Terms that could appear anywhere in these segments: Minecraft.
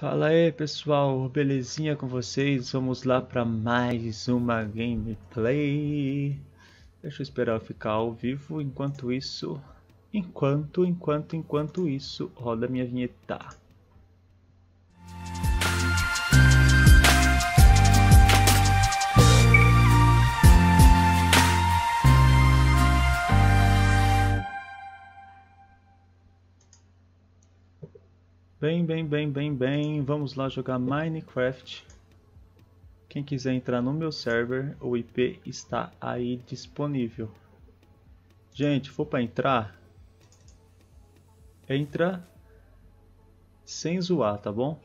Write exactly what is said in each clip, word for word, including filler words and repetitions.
Fala aí pessoal, belezinha com vocês? Vamos lá para mais uma gameplay. Deixa eu esperar eu ficar ao vivo. Enquanto isso, enquanto, enquanto, enquanto isso, roda minha vinheta. Bem, bem, bem, bem, bem, vamos lá jogar Minecraft. Quem quiser entrar no meu server, o I P está aí disponível. Gente, for para entrar, entra sem zoar, tá bom?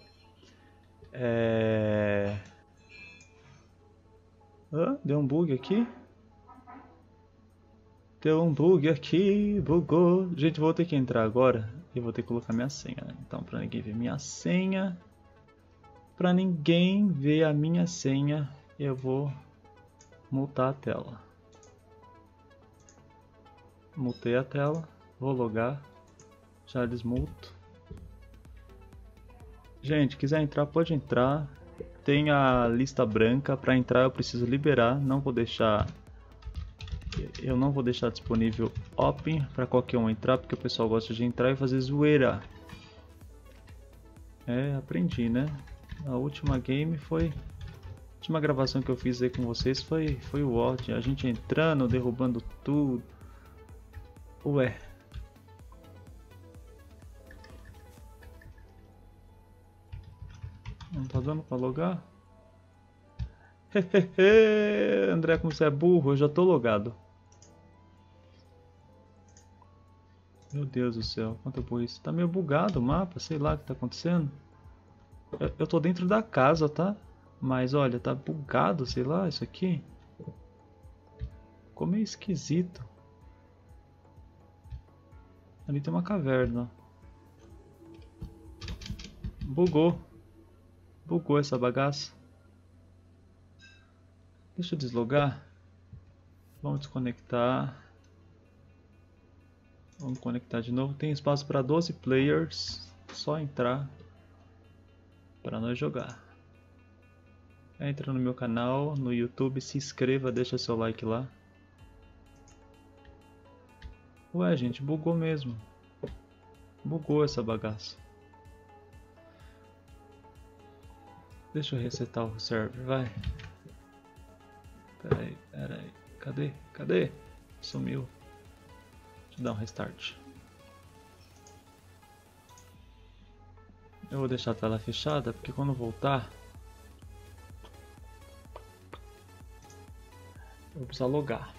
É... Ah, deu um bug aqui. Deu um bug aqui, bugou. Gente, vou ter que entrar agora. Eu vou ter que colocar minha senha, né? Então, para ninguém ver minha senha, para ninguém ver a minha senha, eu vou mutar a tela. Mutei a tela, vou logar, já desmuto. Gente, quiser entrar, pode entrar. Tem a lista branca, para entrar eu preciso liberar, não vou deixar... Eu não vou deixar disponível open para qualquer um entrar, porque o pessoal gosta de entrar e fazer zoeira. É, aprendi, né? A última game foi... A última gravação que eu fiz aí com vocês foi, foi o Word. A gente entrando, derrubando tudo. Ué. Não tá dando para logar? André, como você é burro, eu já tô logado. Meu Deus do céu, quanto burrice. Tá meio bugado o mapa, sei lá o que tá acontecendo. Eu, eu tô dentro da casa, tá? Mas olha, tá bugado, sei lá, isso aqui. Ficou meio esquisito. Ali tem uma caverna. Bugou. Bugou essa bagaça. Deixa eu deslogar. Vamos desconectar. Vamos conectar de novo. Tem espaço para doze players. Só entrar para nós jogar. Entra no meu canal, no YouTube, se inscreva, deixa seu like lá. Ué, gente, bugou mesmo. Bugou essa bagaça. Deixa eu resetar o server, vai. Peraí, peraí, cadê? Cadê? Sumiu. Deixa eu dar um restart. Eu vou deixar a tela fechada, porque quando voltar... eu vou precisar logar.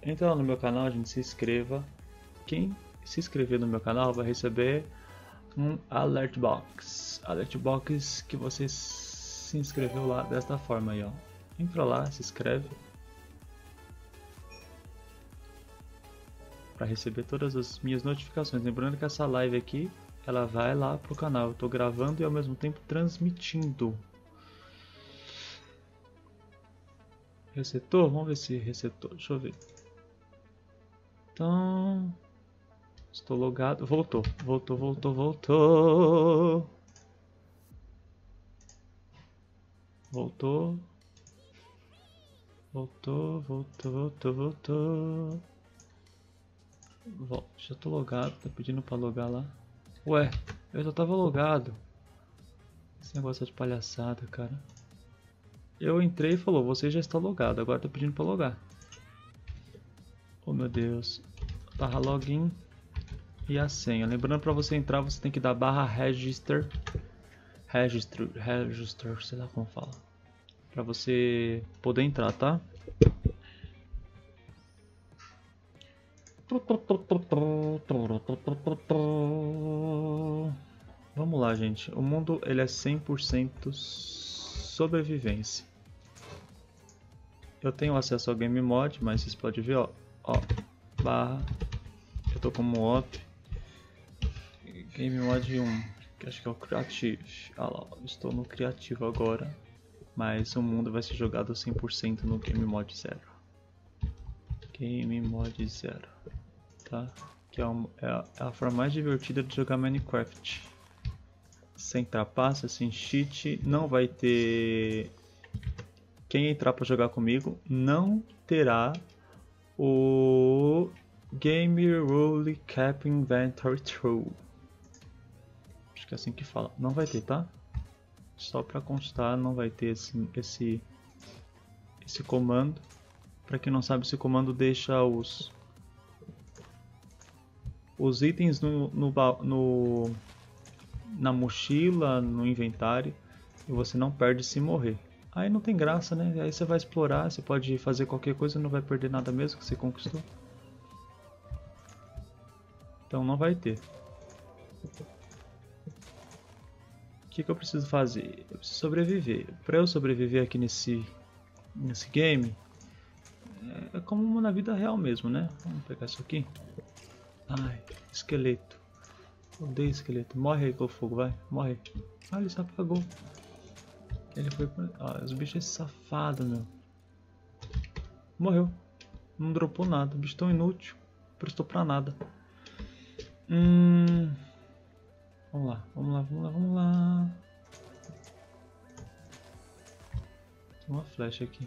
Entra lá no meu canal, a gente se inscreva. Quem se inscrever no meu canal vai receber um alert box. Alert box que você se inscreveu lá desta forma aí, ó. Entra lá, se inscreve para receber todas as minhas notificações. Lembrando que essa live aqui, ela vai lá pro canal. Eu tô gravando e ao mesmo tempo transmitindo. Resetou? Vamos ver se resetou. Deixa eu ver. Então... estou logado. Voltou, voltou, voltou, voltou. Voltou. Voltou, voltou, voltou, voltou. Vol já tô logado, tá pedindo pra logar lá. Ué, eu já tava logado. Esse negócio é de palhaçada, cara. Eu entrei e falou, você já está logado, agora tá pedindo pra logar. Oh meu Deus. Barra login e a senha. Lembrando, pra você entrar você tem que dar barra register. Register, register, sei lá como fala. Pra você poder entrar, tá? Vamos lá, gente. O mundo, ele é cem por cento sobrevivência. Eu tenho acesso ao game mod, mas vocês podem ver, ó. Ó, barra. Eu tô como op. Game mod um, que acho que é o Creative. Ah lá, estou no Creativo agora. Mas o mundo vai ser jogado cem por cento no Game Mod zero. Game Mod zero, tá? Que é, um, é, a, é a forma mais divertida de jogar Minecraft. sem trapaça, sem cheat, não vai ter... Quem entrar para jogar comigo não terá o Game Rule Cap Inventory True. Acho que é assim que fala. Não vai ter, tá? Só para constar, não vai ter esse, esse, esse comando. Para quem não sabe, esse comando deixa os, os itens no, no, no, na mochila, no inventário, e você não perde se morrer. Aí não tem graça, né? Aí você vai explorar, você pode fazer qualquer coisa e não vai perder nada mesmo que você conquistou. Então não vai ter. O que, que eu preciso fazer? Eu preciso sobreviver. Para eu sobreviver aqui nesse, nesse game, é como na vida real mesmo, né? Vamos pegar isso aqui. Ai, esqueleto. Odeio esqueleto. Morre aí com o fogo, vai. Morre. Ah, ele se apagou. Ele foi... Ah, os bichos safados, meu. Morreu. Não dropou nada. O bicho tão inútil. Prestou pra nada. Hum... Vamos lá, vamos lá, vamos lá, vamos lá. Tem uma flecha aqui.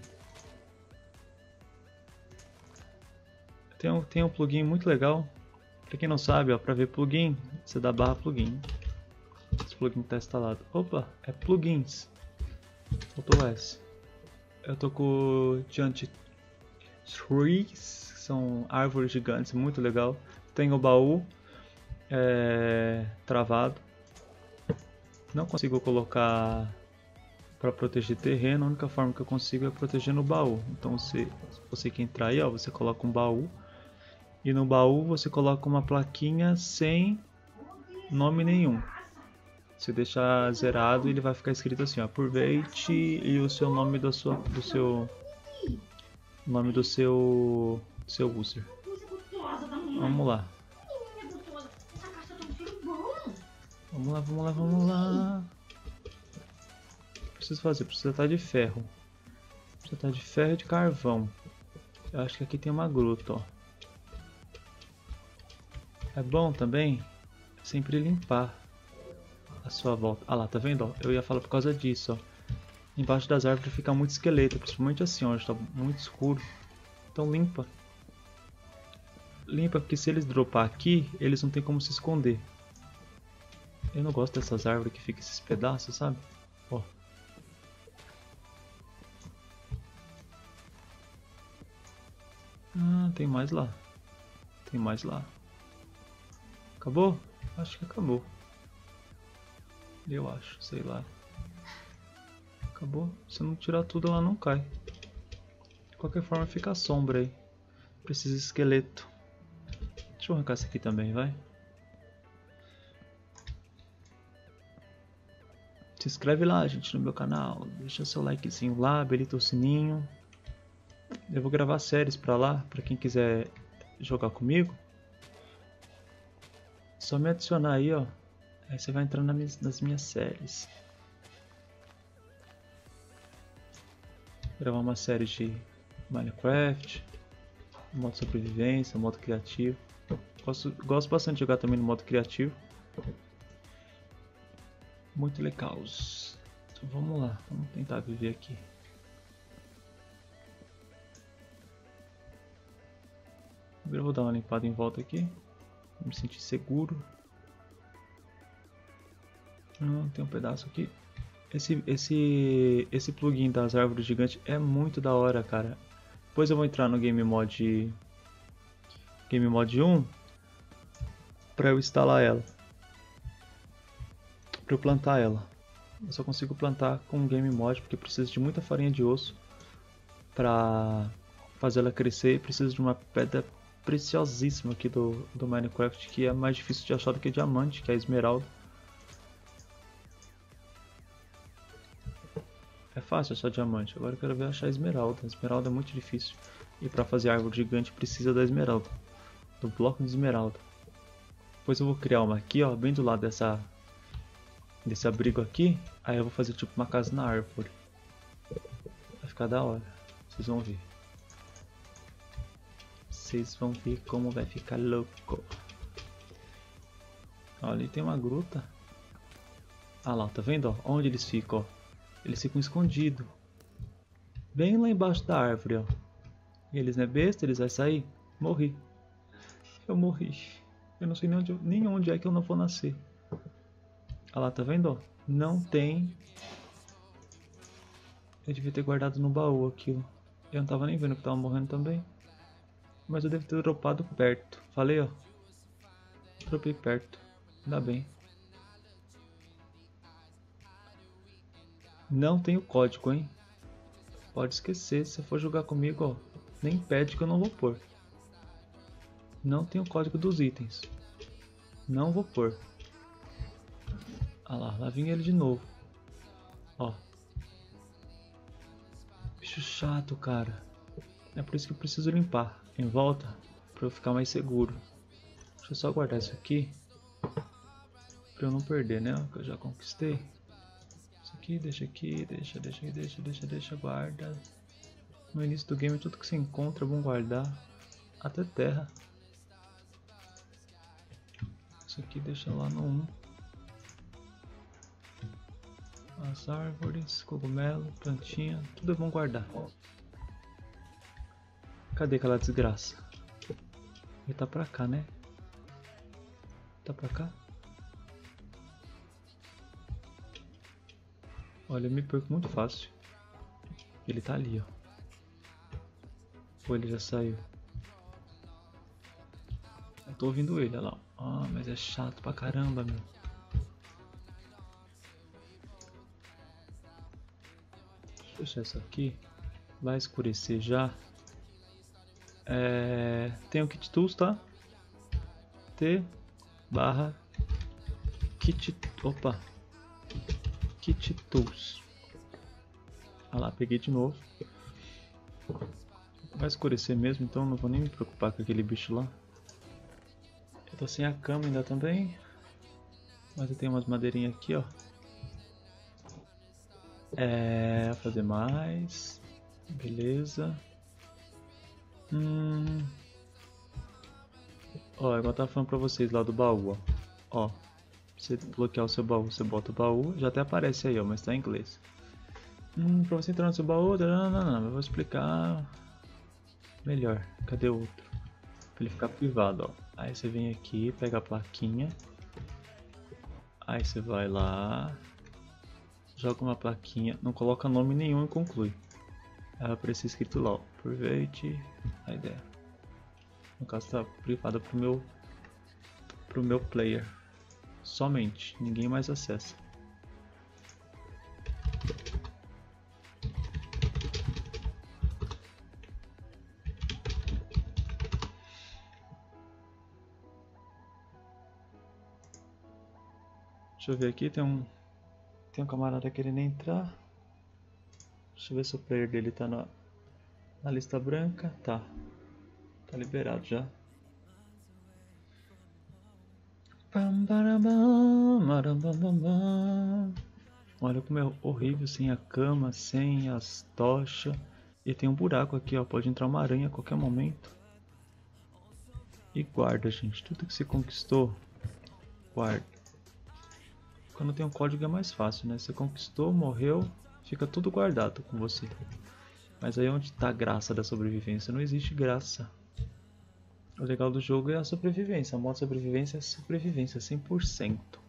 Tem um, tem um plugin muito legal. Pra quem não sabe, ó, pra ver plugin, você dá barra plugin. Esse plugin tá instalado. Opa, é plugins. Ctrl S. Eu tô com Giant Trees, que são árvores gigantes, muito legal. Tem o baú é, travado. Não consigo colocar para proteger terreno, a única forma que eu consigo é proteger no baú. Então você, você que entrar aí, ó, você coloca um baú. E no baú você coloca uma plaquinha sem nome nenhum. Se deixar zerado, ele vai ficar escrito assim, ó, aproveite e o seu nome da sua, do seu nome do seu seu user. Vamos lá. Vamos lá, vamos lá, vamos lá. O que preciso fazer? Precisa estar de ferro. Precisa estar de ferro e de carvão. Eu acho que aqui tem uma gruta, ó. É bom também sempre limpar a sua volta. Ah lá, tá vendo? Ó, eu ia falar por causa disso, ó. Embaixo das árvores fica muito esqueleto, principalmente assim, ó, está muito escuro. Então limpa. Limpa, porque se eles dropar aqui, eles não tem como se esconder. Eu não gosto dessas árvores que ficam esses pedaços, sabe? Ó. Ah, tem mais lá. Tem mais lá. Acabou? Acho que acabou. Eu acho, sei lá. Acabou? Se não tirar tudo, ela não cai. De qualquer forma, fica a sombra aí. Precisa de esqueleto. Deixa eu arrancar isso aqui também, vai. Se inscreve lá, gente, no meu canal. Deixa seu likezinho lá, habilita o sininho. Eu vou gravar séries pra lá, pra quem quiser jogar comigo. É só me adicionar aí, ó. Aí você vai entrar nas minhas séries. Vou gravar uma série de Minecraft, modo sobrevivência, modo criativo. Gosto, gosto bastante de jogar também no modo criativo. Muito legal. Então vamos lá, vamos tentar viver aqui. Primeiro eu vou dar uma limpada em volta aqui. Vou me sentir seguro. Hum, tem um pedaço aqui. Esse, esse, esse plugin das árvores gigantes é muito da hora, cara. Depois eu vou entrar no Game Mod, Game Mod um, para eu instalar ela, para eu plantar ela. Eu só consigo plantar com o Game Mod porque precisa de muita farinha de osso para fazer ela crescer. Precisa de uma pedra preciosíssima aqui do, do Minecraft, que é mais difícil de achar do que diamante, que é a esmeralda. É fácil achar diamante, agora eu quero ver achar esmeralda. A esmeralda é muito difícil. E para fazer árvore gigante precisa da esmeralda, do bloco de esmeralda. Depois eu vou criar uma aqui, ó, bem do lado dessa, desse abrigo aqui. Aí eu vou fazer tipo uma casa na árvore. Vai ficar da hora, vocês vão ver. Vocês vão ver como vai ficar louco. Ó, ali tem uma gruta. Ah lá, tá vendo? Ó, onde eles ficam? Ó? Eles ficam escondidos. Bem lá embaixo da árvore, ó. E eles não é besta, eles vão sair. Morri. Eu morri. Eu não sei nem onde, nem onde é que eu não vou nascer. Ah lá, tá vendo? Ó? Não tem... Eu devia ter guardado no baú aquilo. Eu não tava nem vendo que tava morrendo também. Mas eu devo ter dropado perto. Falei, ó. Dropei perto. Ainda bem. Não tem o código, hein? Pode esquecer, se for jogar comigo, ó, nem pede que eu não vou pôr. Não tem o código dos itens. Não vou pôr. Ah lá, lá vinha ele de novo. Ó. Bicho chato, cara. É por isso que eu preciso limpar em volta, pra eu ficar mais seguro. Deixa eu só guardar isso aqui, pra eu não perder, né, o que eu já conquistei. Aqui, deixa aqui, deixa, deixa, deixa, deixa, deixa, guarda. No início do game tudo que você encontra é bom guardar, até terra. Isso aqui deixa lá no um. As árvores, cogumelo, plantinha, tudo é bom guardar. Cadê aquela desgraça? Ele tá pra cá, né? Tá pra cá? Olha, eu me perco muito fácil. Ele tá ali, ó. Ou ele já saiu? Eu tô ouvindo ele, olha lá. Ah, mas é chato pra caramba, meu. Deixa eu deixar isso aqui. Vai escurecer já. É... Tem o Kit Tools, tá? T barra Kit... Opa! Kit Tools. Ah lá, peguei de novo. Vai escurecer mesmo, então não vou nem me preocupar com aquele bicho lá. Eu tô sem a cama ainda também. Mas eu tenho umas madeirinhas aqui, ó. É... Vou fazer mais. Beleza. Hum... Ó, eu tava falando pra vocês lá do baú, ó. Ó. Você bloquear o seu baú, você bota o baú, já até aparece aí, ó, mas tá em inglês. Hum, pra você entrar no seu baú, não, não, não, eu vou explicar melhor. Cadê o outro? Pra ele ficar privado, ó. Aí você vem aqui, pega a plaquinha. Aí você vai lá, joga uma plaquinha, não coloca nome nenhum e conclui. Aí vai aparecer escrito lá, ó, private, a ideia. No caso tá privada pro meu, pro meu player. Somente, ninguém mais acessa. Deixa eu ver aqui, tem um tem um camarada querendo entrar. Deixa eu ver se o player dele tá na, na lista branca. Tá, tá liberado já. Olha como é horrível sem a cama, sem as tochas. E tem um buraco aqui, ó, pode entrar uma aranha a qualquer momento. E guarda, gente, tudo que você conquistou, guarda. Quando tem um código é mais fácil, né? Você conquistou, morreu, fica tudo guardado com você. Mas aí é onde tá a graça da sobrevivência, não existe graça. O legal do jogo é a sobrevivência, a modo sobrevivência é sobrevivência cem por cento.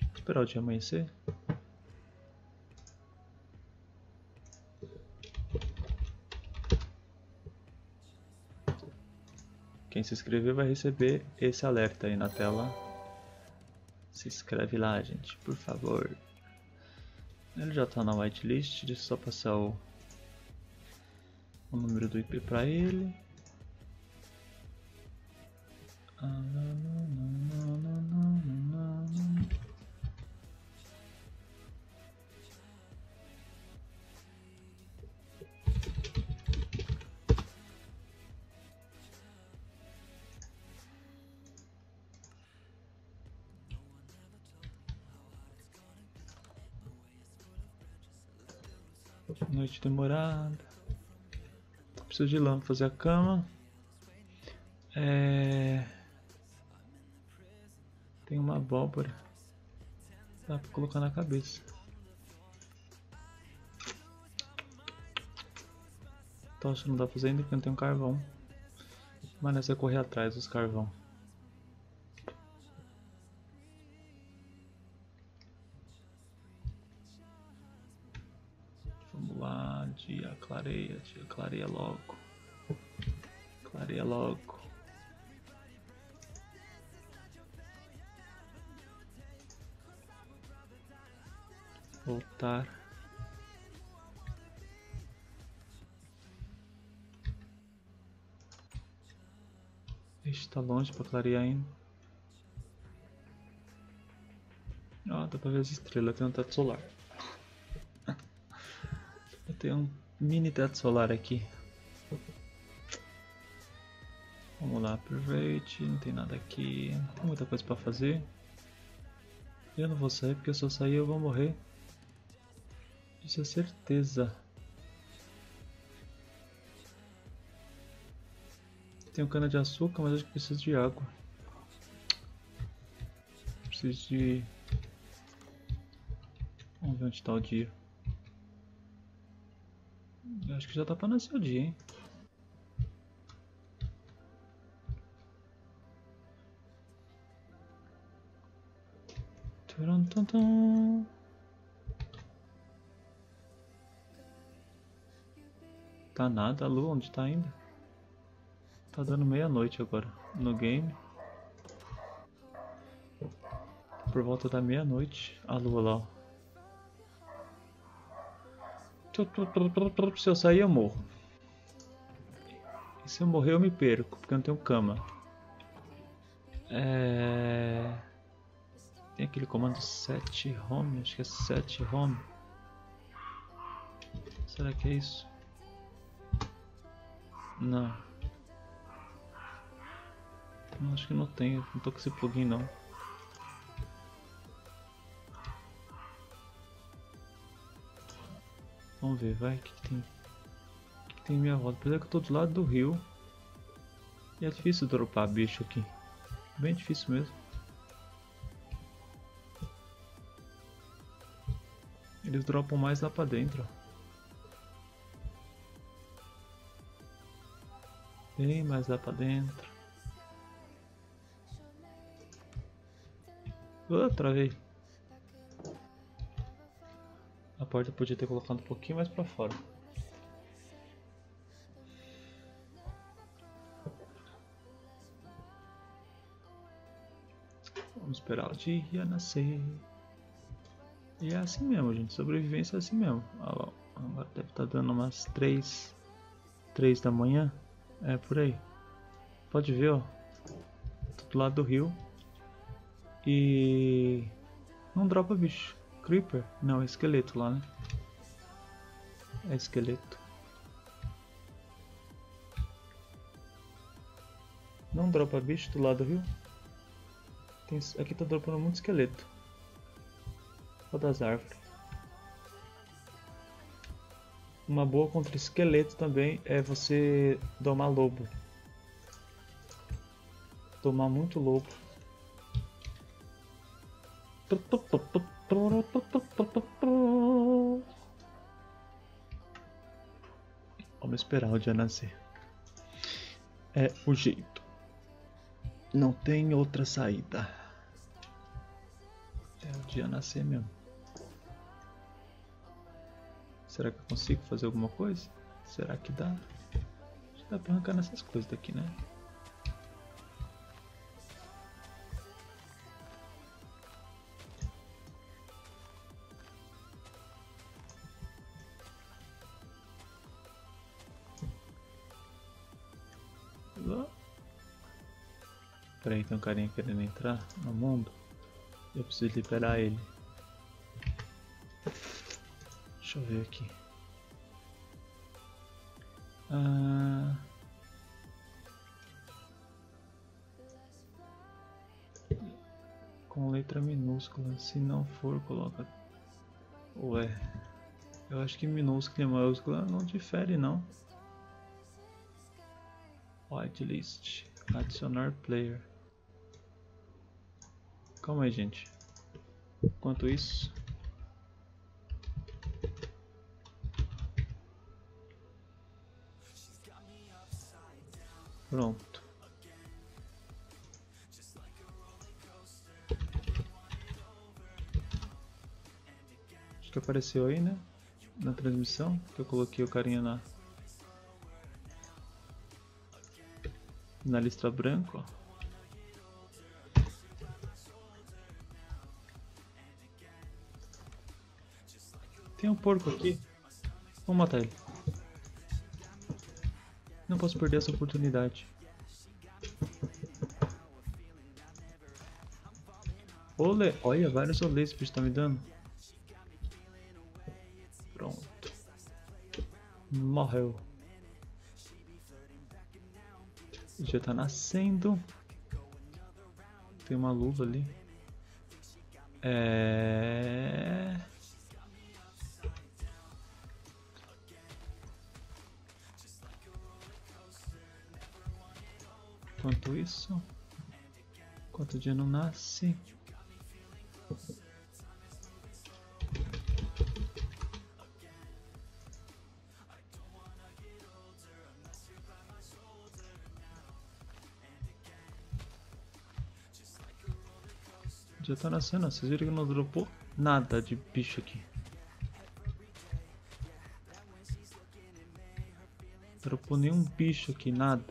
Vou esperar o dia amanhecer. Quem se inscrever vai receber esse alerta aí na tela. Se inscreve lá, gente, por favor. Ele já tá na whitelist, deixa eu só passar o... o número do I P para ele. Noite demorada. Preciso de lã pra fazer a cama. É... Tem uma abóbora. Dá pra colocar na cabeça. Tocha não dá pra fazer ainda porque não tem um carvão. Mas nós vamos correr atrás dos carvão. Vamos lá, dia clareia, dia clareia logo. Clareia logo. Voltar. Ixi, tá longe pra clarear ainda. Ó, dá pra ver as estrelas, tem um teto solar. Eu tenho um mini teto solar aqui. Vamos lá, aproveite, não tem nada aqui. Não tem muita coisa pra fazer. Eu não vou sair, porque se eu sair eu vou morrer. Isso é certeza. Tem um cana de açúcar, mas acho que preciso de água. Preciso de... Vamos ver onde está o dia. Eu acho que já tá para nascer o dia, hein? Turum, tum, tum. Tá nada, a lua onde tá ainda? Tá dando meia-noite agora no game. Por volta da meia-noite, a lua lá. Ó. Se eu sair eu morro. E se eu morrer eu me perco, porque eu não tenho cama. É... Tem aquele comando set home, acho que é set home. Será que é isso? Não. Acho que não tenho, não tô com esse plugin não. Vamos ver, vai, o que, que tem? O que, que tem em minha volta? Apesar que eu tô do lado do rio. E é difícil dropar bicho aqui. Bem difícil mesmo. Eles dropam mais lá pra dentro. Bem mais lá pra dentro. Oh, travei. A porta podia ter colocado um pouquinho mais pra fora. Vamos esperar o dia nascer. E é assim mesmo, gente. Sobrevivência é assim mesmo. Agora deve estar dando umas três, três da manhã. É, por aí. Pode ver, ó. Tô do lado do rio. E... Não dropa bicho. Creeper? Não, é esqueleto lá, né? É esqueleto. Não dropa bicho do lado do rio. Tem... Aqui tá dropando muito esqueleto. Ó das árvores. Uma boa contra esqueleto também é você domar lobo. Tomar muito lobo. Vamos esperar o dia nascer. É o jeito. Não tem outra saída. É o dia nascer mesmo. Será que eu consigo fazer alguma coisa? Será que dá? Acho que dá pra arrancar nessas coisas daqui, né? Peraí, tem um carinha querendo entrar no mundo. Eu preciso liberar ele. Deixa eu ver aqui. Ah... Com letra minúscula, se não for, coloca... Ué... Eu acho que minúscula e maiúscula não difere não. Whitelist, adicionar player. Calma aí, gente. Enquanto isso... Pronto. Acho que apareceu aí, né? Na transmissão, que eu coloquei o carinha na... na lista branca, ó. Tem um porco aqui. Vamos matar ele. Não posso perder essa oportunidade. Olê! Olha, vários olês que o bicho tá me dando. Pronto. Morreu. Ele já tá nascendo. Tem uma luva ali. É... Enquanto isso, enquanto o dia não nasce, já tá nascendo. Vocês viram que não dropou nada de bicho aqui. Não dropou nenhum bicho aqui, nada.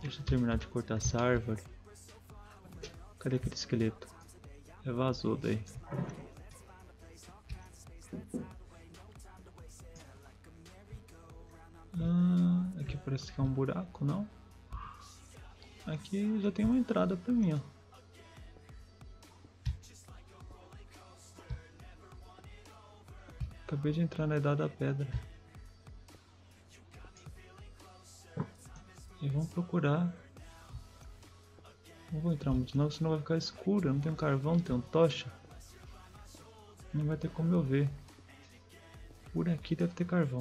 Deixa eu terminar de cortar essa árvore. Cadê aquele esqueleto? É, vazou daí. Ah, aqui parece que é um buraco, não? Aqui já tem uma entrada pra mim, ó. Acabei de entrar na idade da pedra. E vamos procurar. Não vou entrar muito não, senão vai ficar escuro. Eu não tenho carvão, não tenho tocha. Não vai ter como eu ver. Por aqui deve ter carvão.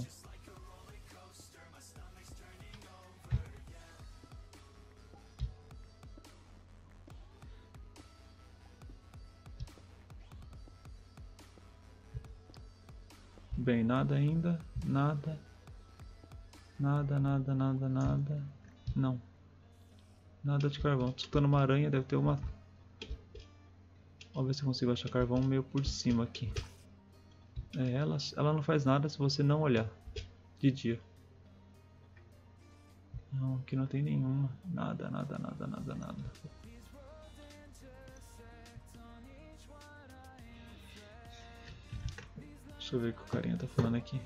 Bem, nada ainda. Nada. Nada, nada, nada, nada. Não. Nada de carvão. Tô escutando uma aranha, deve ter uma... Vamos ver se eu consigo achar carvão meio por cima aqui. É, ela, ela não faz nada se você não olhar. De dia. Não, aqui não tem nenhuma. Nada, nada, nada, nada, nada. Deixa eu ver o que o carinha tá falando aqui.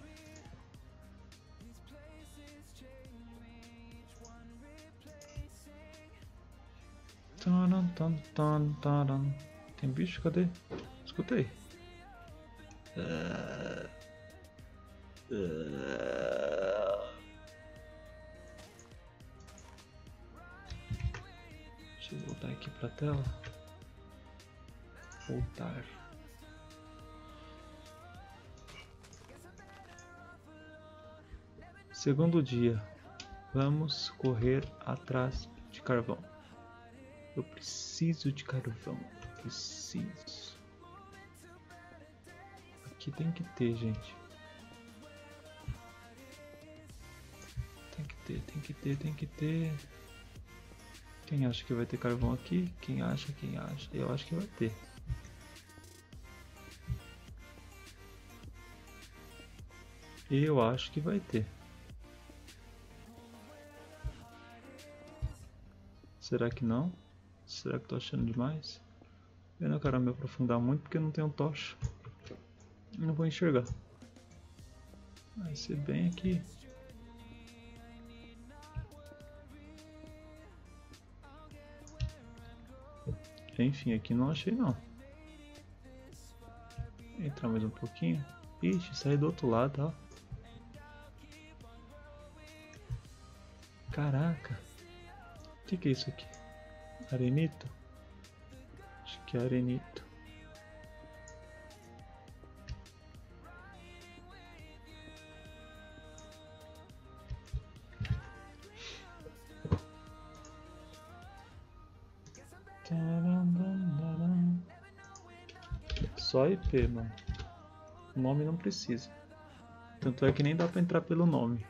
Tem bicho? Cadê? Escutei. Deixa eu voltar aqui pra tela. Voltar. Segundo dia. Vamos correr atrás de carvão. Eu preciso de carvão, preciso. Aqui tem que ter, gente. Tem que ter, tem que ter, tem que ter. Quem acha que vai ter carvão aqui? Quem acha, quem acha? Eu acho que vai ter. Eu acho que vai ter. Será que não? Será que tô achando demais? Eu não quero me aprofundar muito porque eu não tenho tocha. Não vou enxergar. Vai ser bem aqui. Enfim, aqui não achei não. Entrar mais um pouquinho. Ixi, saí do outro lado, ó. Caraca. O que que é isso aqui? Arenito? Acho que é arenito. Só I P, mano. O nome não precisa. Tanto é que nem dá pra entrar pelo nome.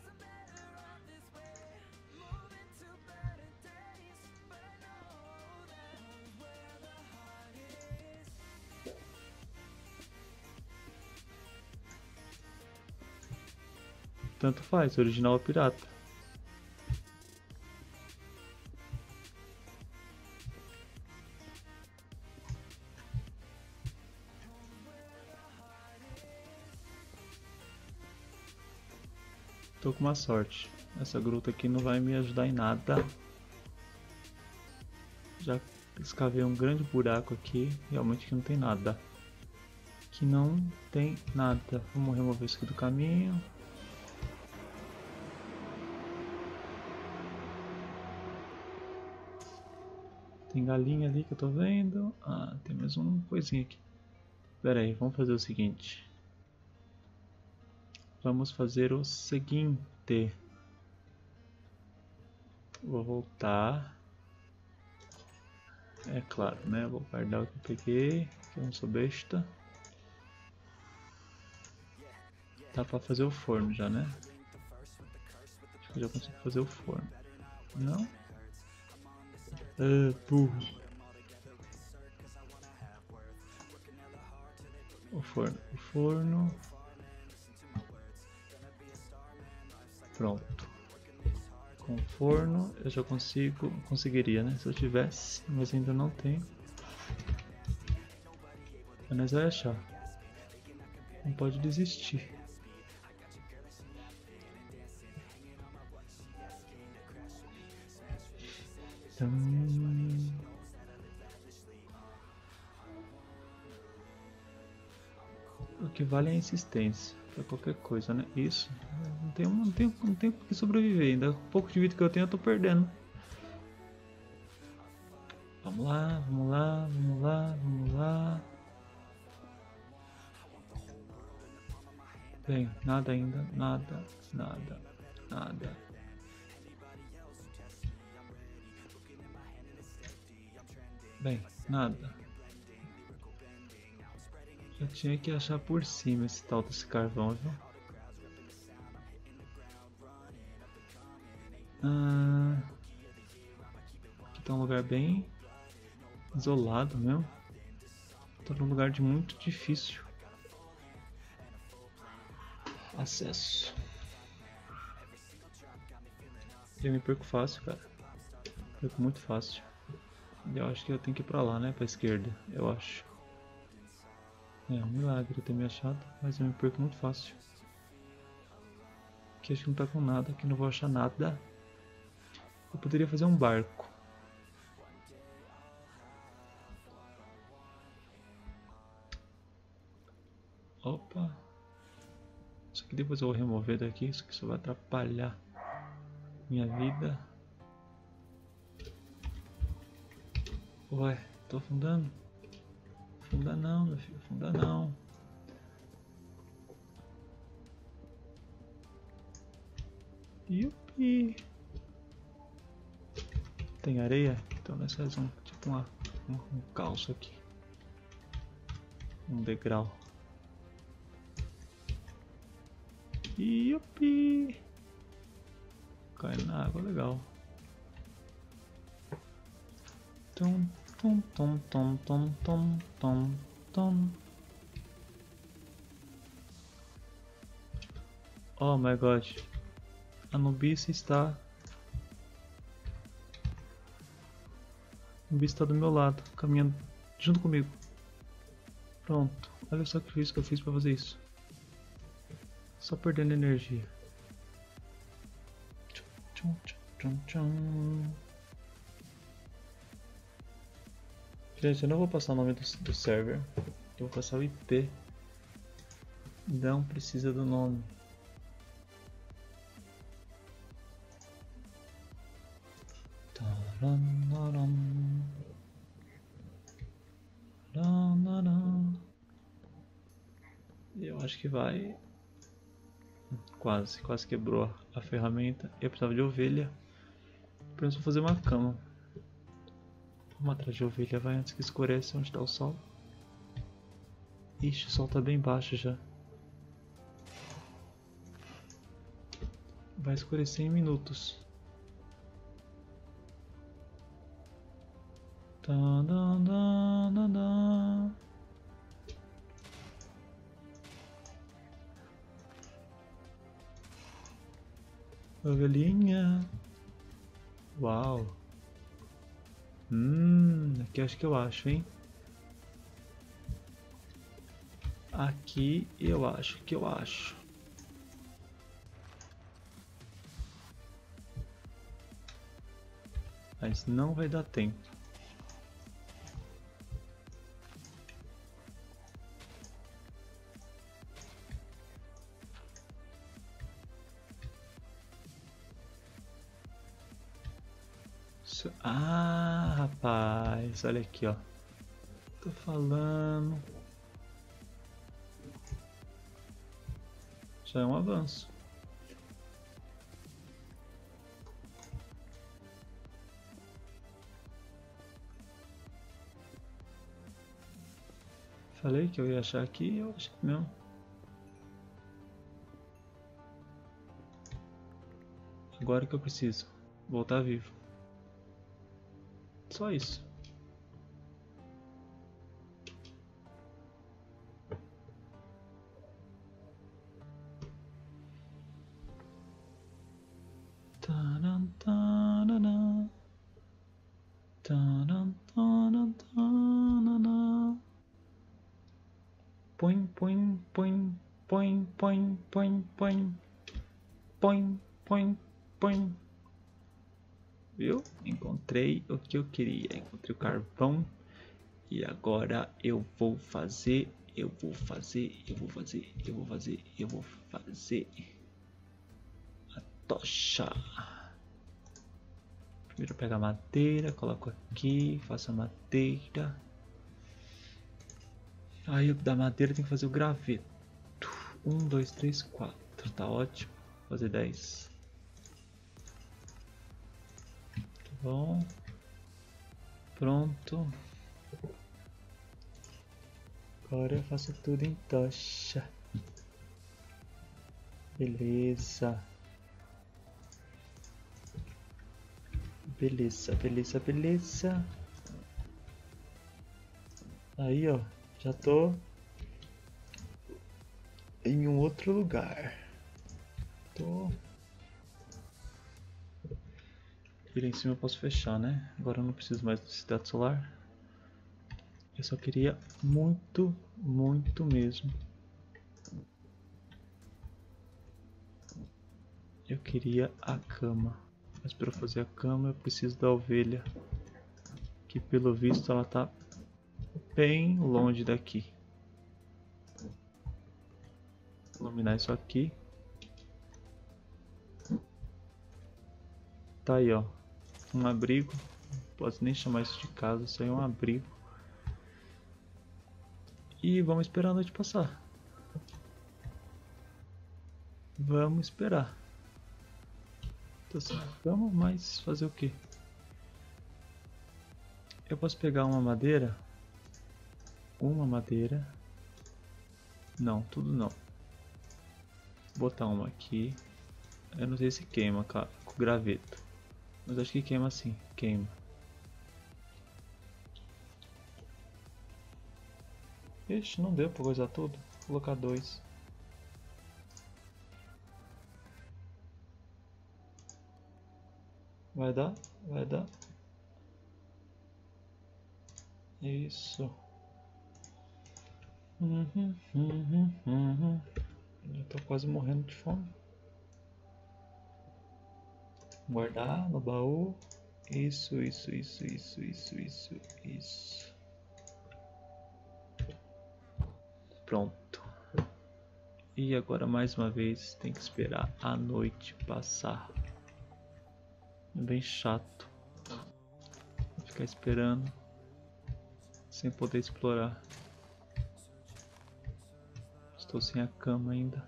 Tanto faz, original ou pirata. Tô com uma sorte. Essa gruta aqui não vai me ajudar em nada. Já escavei um grande buraco aqui. Realmente que não tem nada. Que não tem nada. Vamos remover isso aqui do caminho. Tem galinha ali que eu tô vendo. Ah, tem mais uma coisinha aqui. Pera aí, vamos fazer o seguinte. Vamos fazer o seguinte. Vou voltar. É claro, né? Vou guardar o que eu peguei, que eu não sou besta. Dá pra fazer o forno já, né? Acho que eu já consigo fazer o forno. Não? É, burro. O forno, o forno. Pronto. Com o forno eu já consigo, conseguiria, né? Se eu tivesse, mas ainda não tenho. Mas vai achar. Não pode desistir. O que vale é a insistência pra qualquer coisa, né? Isso. Não tenho, não tenho, não tenho que sobreviver ainda. O pouco de vida que eu tenho eu tô perdendo. Vamos lá, vamos lá, vamos lá, vamos lá. Bem, nada ainda, nada, nada, nada. Bem, nada. Eu tinha que achar por cima esse tal desse carvão, viu? Ah, aqui tá um lugar bem isolado mesmo. Tô num lugar de muito difícil acesso. Eu me perco fácil, cara. Perco muito fácil. Eu acho que eu tenho que ir pra lá, né? Pra esquerda, eu acho. É um milagre eu ter me achado, mas eu me perco muito fácil. Aqui acho que não tá com nada, aqui não vou achar nada. Eu poderia fazer um barco. Opa! Isso aqui depois eu vou remover daqui, isso aqui só vai atrapalhar minha vida. Ué, tô afundando? Afundar não, meu filho, afundar não. Yupi! Tem areia? Então nós fazemos um, tipo uma, um, um calço aqui. Um degrau. Yupi! Cai na água, legal. Tum. Tom, tom, tom, tom, tom, tom, tom. Oh my god. Anubis está... Anubis está do meu lado, caminhando junto comigo. Pronto. Olha o sacrifício que eu fiz para fazer isso. Só perdendo energia. Tchum, tchum, tchum, tchum. Gente, eu não vou passar o nome do, do server, eu vou passar o I P. Não precisa do nome. Eu acho que vai. Quase, quase quebrou a ferramenta. Eu precisava de ovelha. Preciso fazer uma cama. Vamos atrás de ovelha, vai, antes que escurece onde está o sol. Ixi, o sol tá bem baixo já. Vai escurecer em minutos. Tan, dan, dan, dan, dan. Ovelhinha. Uau. Hum, aqui acho que eu acho, hein? Aqui eu acho que eu acho. Mas não vai dar tempo. Ah, rapaz, olha aqui, ó. Tô falando. Já é um avanço. Falei que eu ia achar aqui, eu achei mesmo. Agora que eu preciso voltar vivo. Só isso. Põe, põe, põe, põe, põe, põe, põe, põe, põe, põe. Viu? Encontrei o que eu queria. Encontrei o carvão. E agora eu vou fazer, eu vou fazer, eu vou fazer, eu vou fazer, eu vou fazer a tocha. Primeiro eu pego a madeira, coloco aqui, faço a madeira. Aí da madeira tem que fazer o graveto. um, dois, três, quatro. Tá ótimo. Vou fazer dez. Tá bom. Pronto. Agora eu faço tudo em tocha. Beleza. Beleza, beleza, beleza. Aí, ó. Já tô em um outro lugar. Tô. Aqui em cima eu posso fechar, né? Agora eu não preciso mais de cidade solar. Eu só queria muito, muito mesmo. Eu queria a cama. Mas para fazer a cama eu preciso da ovelha. Que pelo visto ela tá bem longe daqui. Vou iluminar isso aqui. Tá aí, ó. Um abrigo. Não posso nem chamar isso de casa. Isso aí é um abrigo. E vamos esperar a noite passar. Vamos esperar. Tô sem cama, mas fazer o que? Eu posso pegar uma madeira. Uma madeira. Não, tudo não. Vou botar uma aqui. Eu não sei se queima com graveto. Mas acho que queima sim. Queima. Ixi, não deu pra coisar tudo. Vou colocar dois. Vai dar? Vai dar. Isso. Uhum, uhum, uhum. Eu tô quase morrendo de fome. Guardar no baú. Isso, isso, isso, isso, isso, isso, isso. Pronto. E agora mais uma vez tem que esperar a noite passar. É bem chato. Vou ficar esperando sem poder explorar. Estou sem a cama ainda.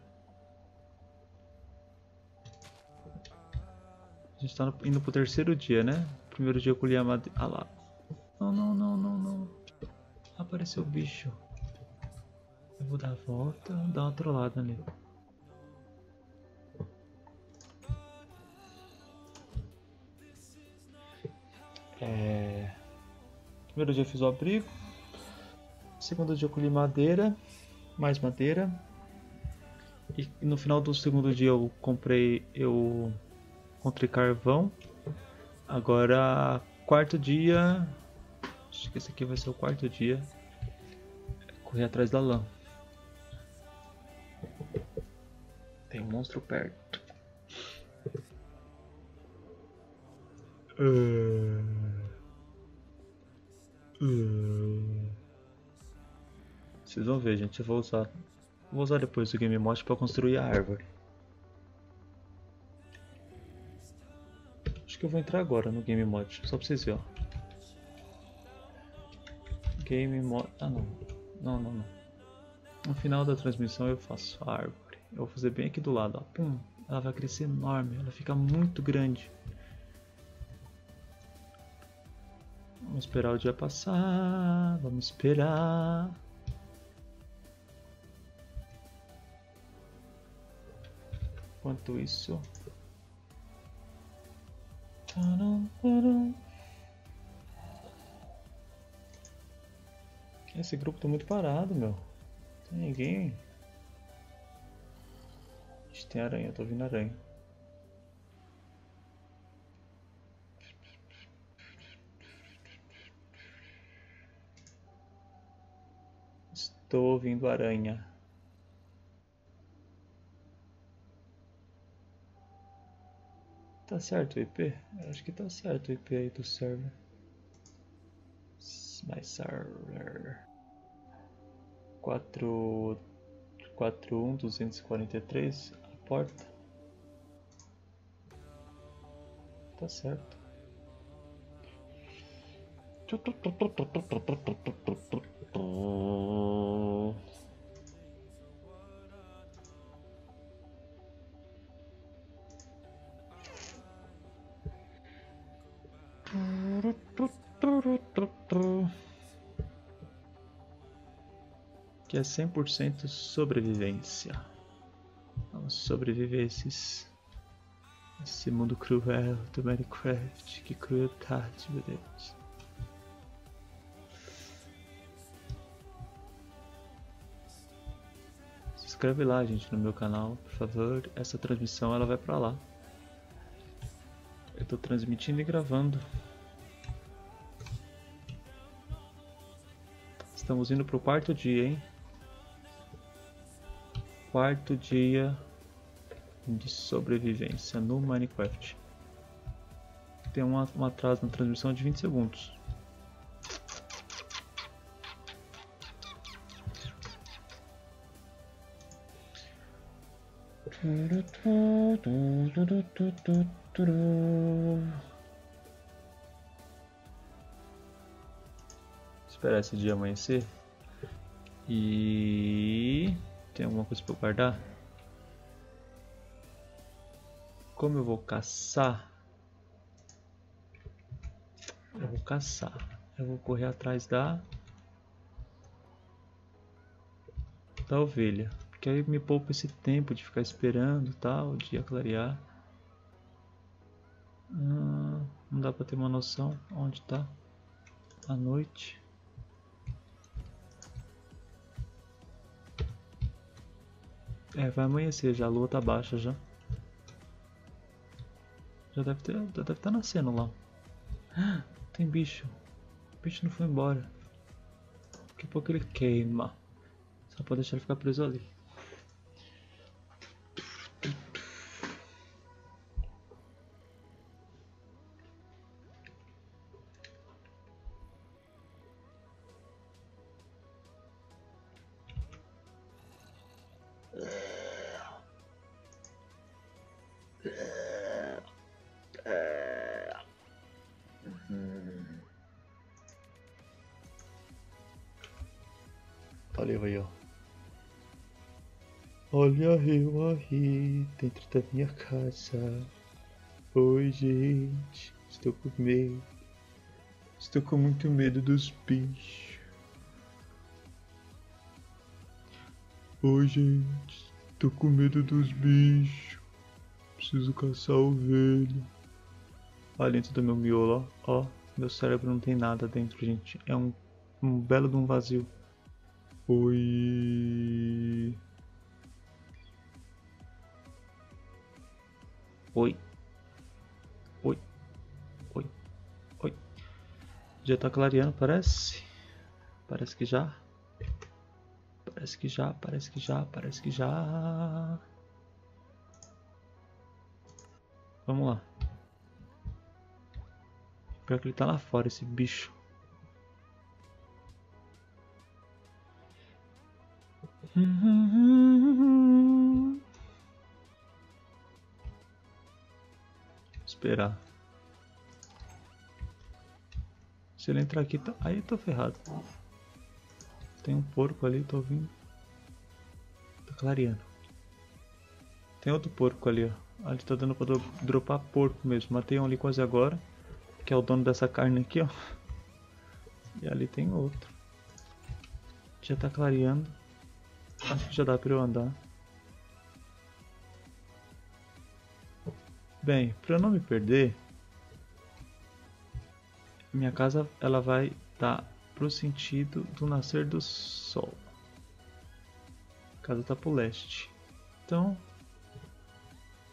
A gente está indo pro terceiro dia, né? Primeiro dia eu colhi a madeira. Ah lá. Não, não, não, não, não. Apareceu o bicho. Eu vou dar a volta, dar uma trollada ali. É... Primeiro dia eu fiz o abrigo. Segundo dia eu colhi madeira. Mais madeira. E no final do segundo dia eu comprei... Eu... Encontrei carvão. Agora... Quarto dia... Acho que esse aqui vai ser o quarto dia. Corri atrás da lã. Tem um monstro perto. Uh... Uh... Vocês vão ver, gente. Eu vou usar... Vou usar depois o Game Mod para construir a árvore. Acho que eu vou entrar agora no Game Mod, só para vocês verem. Game Mod... Ah, não. Não, não, não. No final da transmissão eu faço a árvore. Eu vou fazer bem aqui do lado, ó. Pum. Ela vai crescer enorme, ela fica muito grande. Vamos esperar o dia passar, vamos esperar. Enquanto isso... Esse grupo tá muito parado, meu. Não tem ninguém. A gente tem aranha, eu tô ouvindo aranha. Estou ouvindo aranha. Tá certo o I P? Eu acho que tá certo o I P aí do server. My server quatro quatro um dois quatro três, a porta. Tá certo. Que é cem por cento sobrevivência. Vamos sobreviver a esses, esse mundo cruel do Minecraft. Que crueldade, meu Deus. Se inscreve lá, gente, no meu canal, por favor. Essa transmissão ela vai pra lá. Eu tô transmitindo e gravando. Estamos indo pro quarto dia, hein? Quarto dia de sobrevivência no Minecraft. Tem um atraso na transmissão de vinte segundos. Esperar esse dia amanhecer. E tem alguma coisa para guardar? Como eu vou caçar? Eu vou caçar. Eu vou correr atrás da da ovelha, porque aí me poupa esse tempo de ficar esperando, tá, o dia clarear. Hum, não dá para ter uma noção onde tá a noite. É, vai amanhecer já, a lua tá baixa já. Já deve ter, já deve tá nascendo lá. Ah, tem bicho. O bicho não foi embora. Daqui a pouco ele queima. Só pra deixar ele ficar preso ali. Olha aí, ó. Olha eu aí dentro da minha casa. Oi, gente, estou com medo. Estou com muito medo dos bichos. Oi, gente. Estou com medo dos bichos. Preciso caçar ovelha. Olha dentro do meu miolo, ó. Ó, meu cérebro não tem nada dentro, gente. É um, um belo de um vazio. Oi. Oi. Oi. Oi. Oi. Já tá clareando, parece? Parece que já. Parece que já, parece que já, parece que já. Vamos lá. Pior que ele tá lá fora, esse bicho. Esperar. Se ele entrar aqui, tá... aí eu tô ferrado. Tem um porco ali, tô ouvindo. Tá clareando. Tem outro porco ali, ó. Ali tá dando pra do... dropar porco mesmo. Matei um ali quase agora, que é o dono dessa carne aqui, ó. E ali tem outro. Já tá clareando. Acho que já dá pra eu andar. Bem, pra eu não me perder, minha casa ela vai estar pro sentido do nascer do sol. A casa tá pro leste. Então,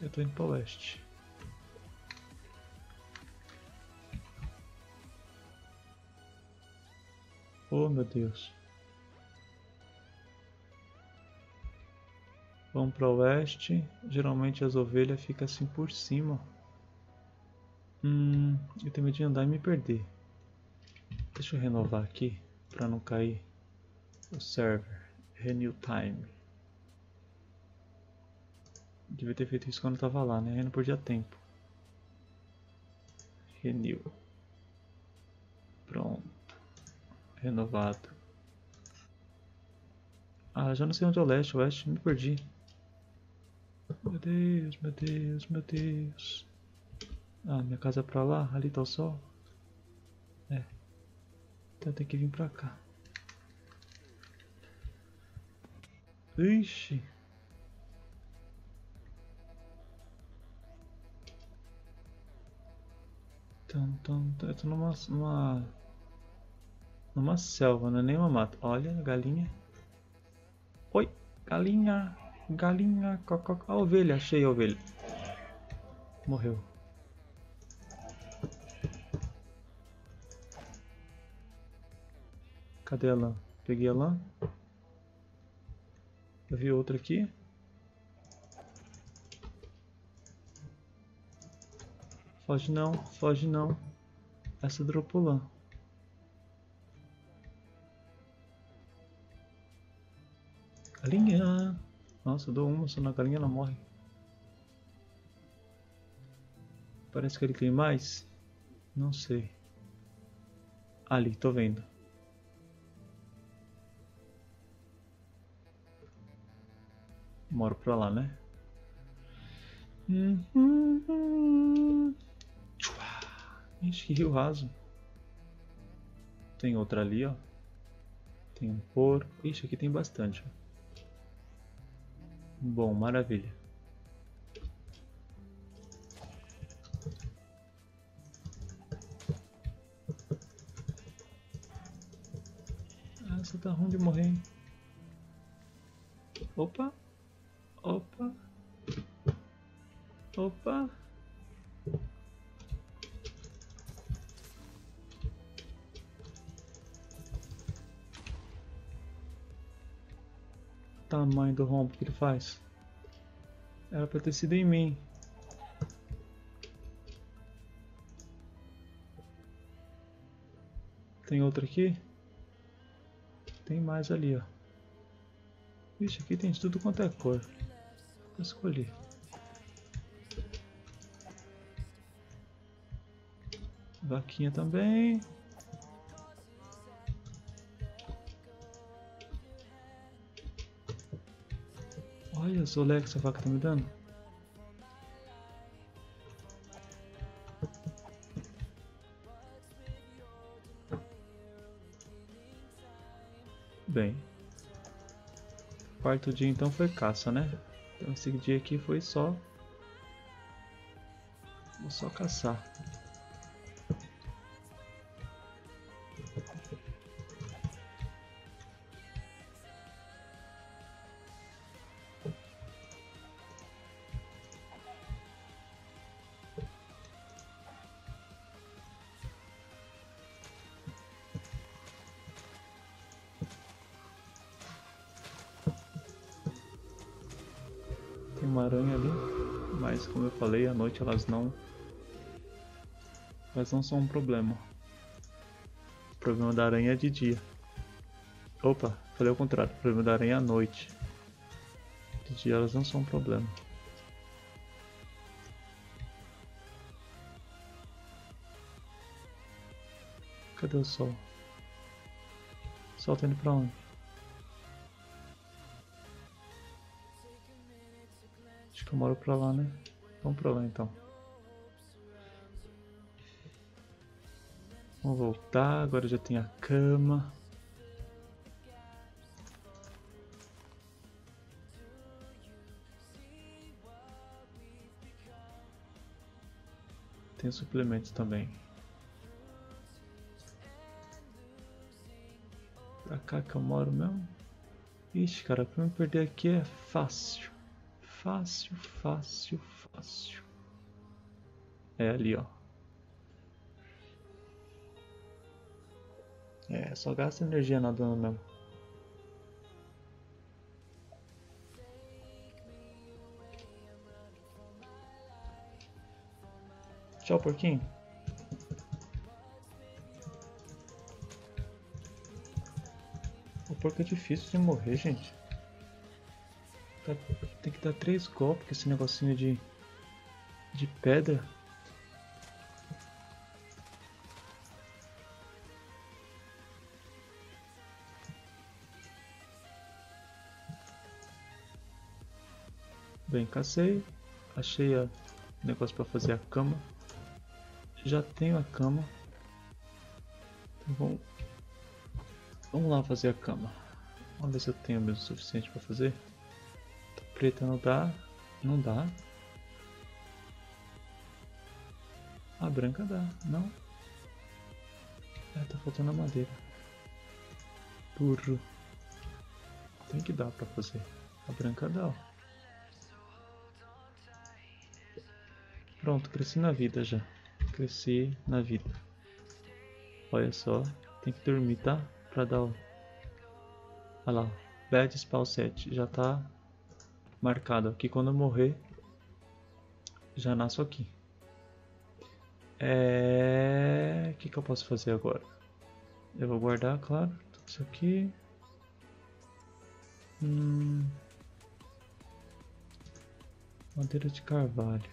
eu tô indo pro leste. Oh, meu Deus. Vamos para o oeste, geralmente as ovelhas ficam assim por cima. Hum, eu tenho medo de andar e me perder. Deixa eu renovar aqui, para não cair o server. Renew time. Devia ter feito isso quando eu estava lá, né? Eu não perdia tempo. Renew. Pronto. Renovado. Ah, já não sei onde é o leste, o oeste, me perdi. Meu Deus, meu Deus, meu Deus. Ah, minha casa é pra lá, ali tá o sol. É. Então eu tenho que vir pra cá. Ixi. Então, então, eu tô numa, numa, numa selva, não é nem uma mata. Olha a galinha. Oi, galinha, galinha, coco, a ovelha, achei a ovelha. Morreu. Cadê a lã? Peguei a lã. Eu vi outra aqui. Foge não, foge não. Essa dropou lã. Galinha! Nossa, eu dou uma, só na galinha ela morre. Parece que ele tem mais? Não sei. Ali, tô vendo. Moro pra lá, né? Gente, que rio raso. Tem outra ali, ó. Tem um porco. Ixi, aqui tem bastante, ó. Bom, maravilha. Ah, você tá ruim de morrer, hein? Opa! Opa! Opa! Tamanho do rombo que ele faz. Era pra ter sido em mim. Tem outra aqui? Tem mais ali, ó. Vixe, aqui tem de tudo quanto é cor. Vou escolher. Vaquinha também. Olha o leque que essa vaca tá me dando. bem. O quarto dia então foi caça, né? Então esse dia aqui foi só... Vou só caçar. Tem uma aranha ali, mas como eu falei, à noite elas não elas não são um problema. O problema da aranha é de dia. Opa, falei o contrário, o problema da aranha é à noite. De dia elas não são um problema. Cadê o sol? O sol tá indo pra onde? Eu moro pra lá, né? Vamos pra lá então. Vamos voltar, agora já tem a cama. Tem suplementos também. Pra cá que eu moro mesmo? Ixi, cara, pra me perder aqui é fácil. Fácil, fácil, fácil. É ali, ó. É, só gasta energia nadando mesmo. Tchau, porquinho. O porco é difícil de morrer, gente. Tá... Tem que dar três golpes com esse negocinho de, de pedra. Bem, cacei. Achei o negócio para fazer a cama. Já tenho a cama. Então vamos, vamos lá fazer a cama. Vamos ver se eu tenho mesmo o suficiente para fazer. Preta não dá, não dá. A branca dá, não. É, tá faltando a madeira. Burro. Tem que dar pra fazer. A branca dá, ó. Pronto, cresci na vida já. Cresci na vida. Olha só, tem que dormir, tá? Pra dar o... Olha lá, bad spawn sete, já tá... marcado aqui, quando eu morrer já nasço aqui. É... o que que eu posso fazer agora? Eu vou guardar, claro, tudo isso aqui. Hum... madeira de carvalho.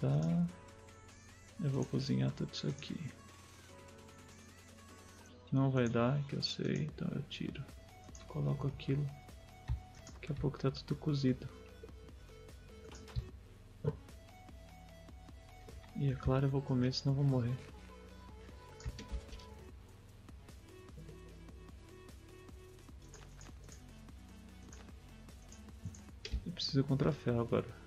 Tá, eu vou cozinhar tudo isso aqui. Não vai dar, que eu sei, então eu tiro. Coloco aquilo. Daqui a pouco tá tudo cozido. E é claro, eu vou comer, senão eu vou morrer. Eu preciso encontrar ferro agora.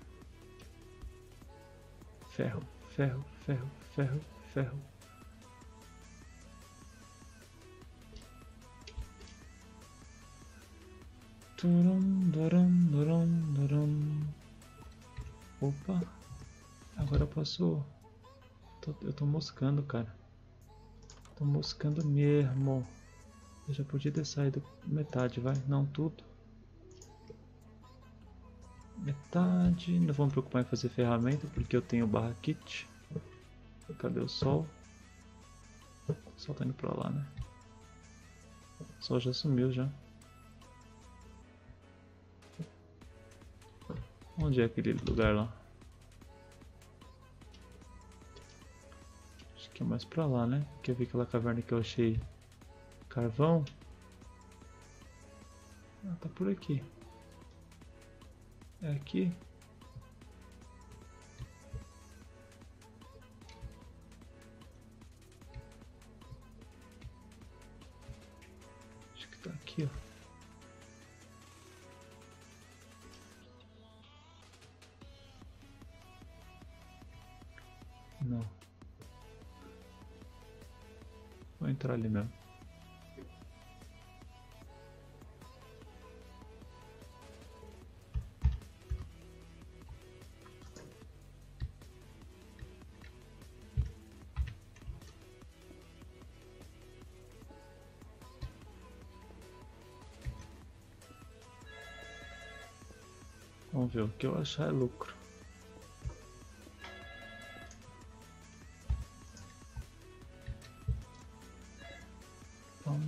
Ferro, ferro, ferro, ferro, ferro. Opa, agora eu posso... eu tô moscando, cara. Tô moscando mesmo. Eu já podia ter saído metade, vai? Não, tudo. Metade. Não vou me preocupar em fazer ferramenta, porque eu tenho barra kit. Cadê o sol? O sol tá indo pra lá, né? O sol já sumiu, já. Onde é aquele lugar lá? Acho que é mais pra lá, né? Quer ver aquela caverna que eu achei carvão? Ah, tá por aqui. É aqui? Tá aqui, ó. Não. Vou entrar ali mesmo. Vamos ver, o que eu achar é lucro. Pão,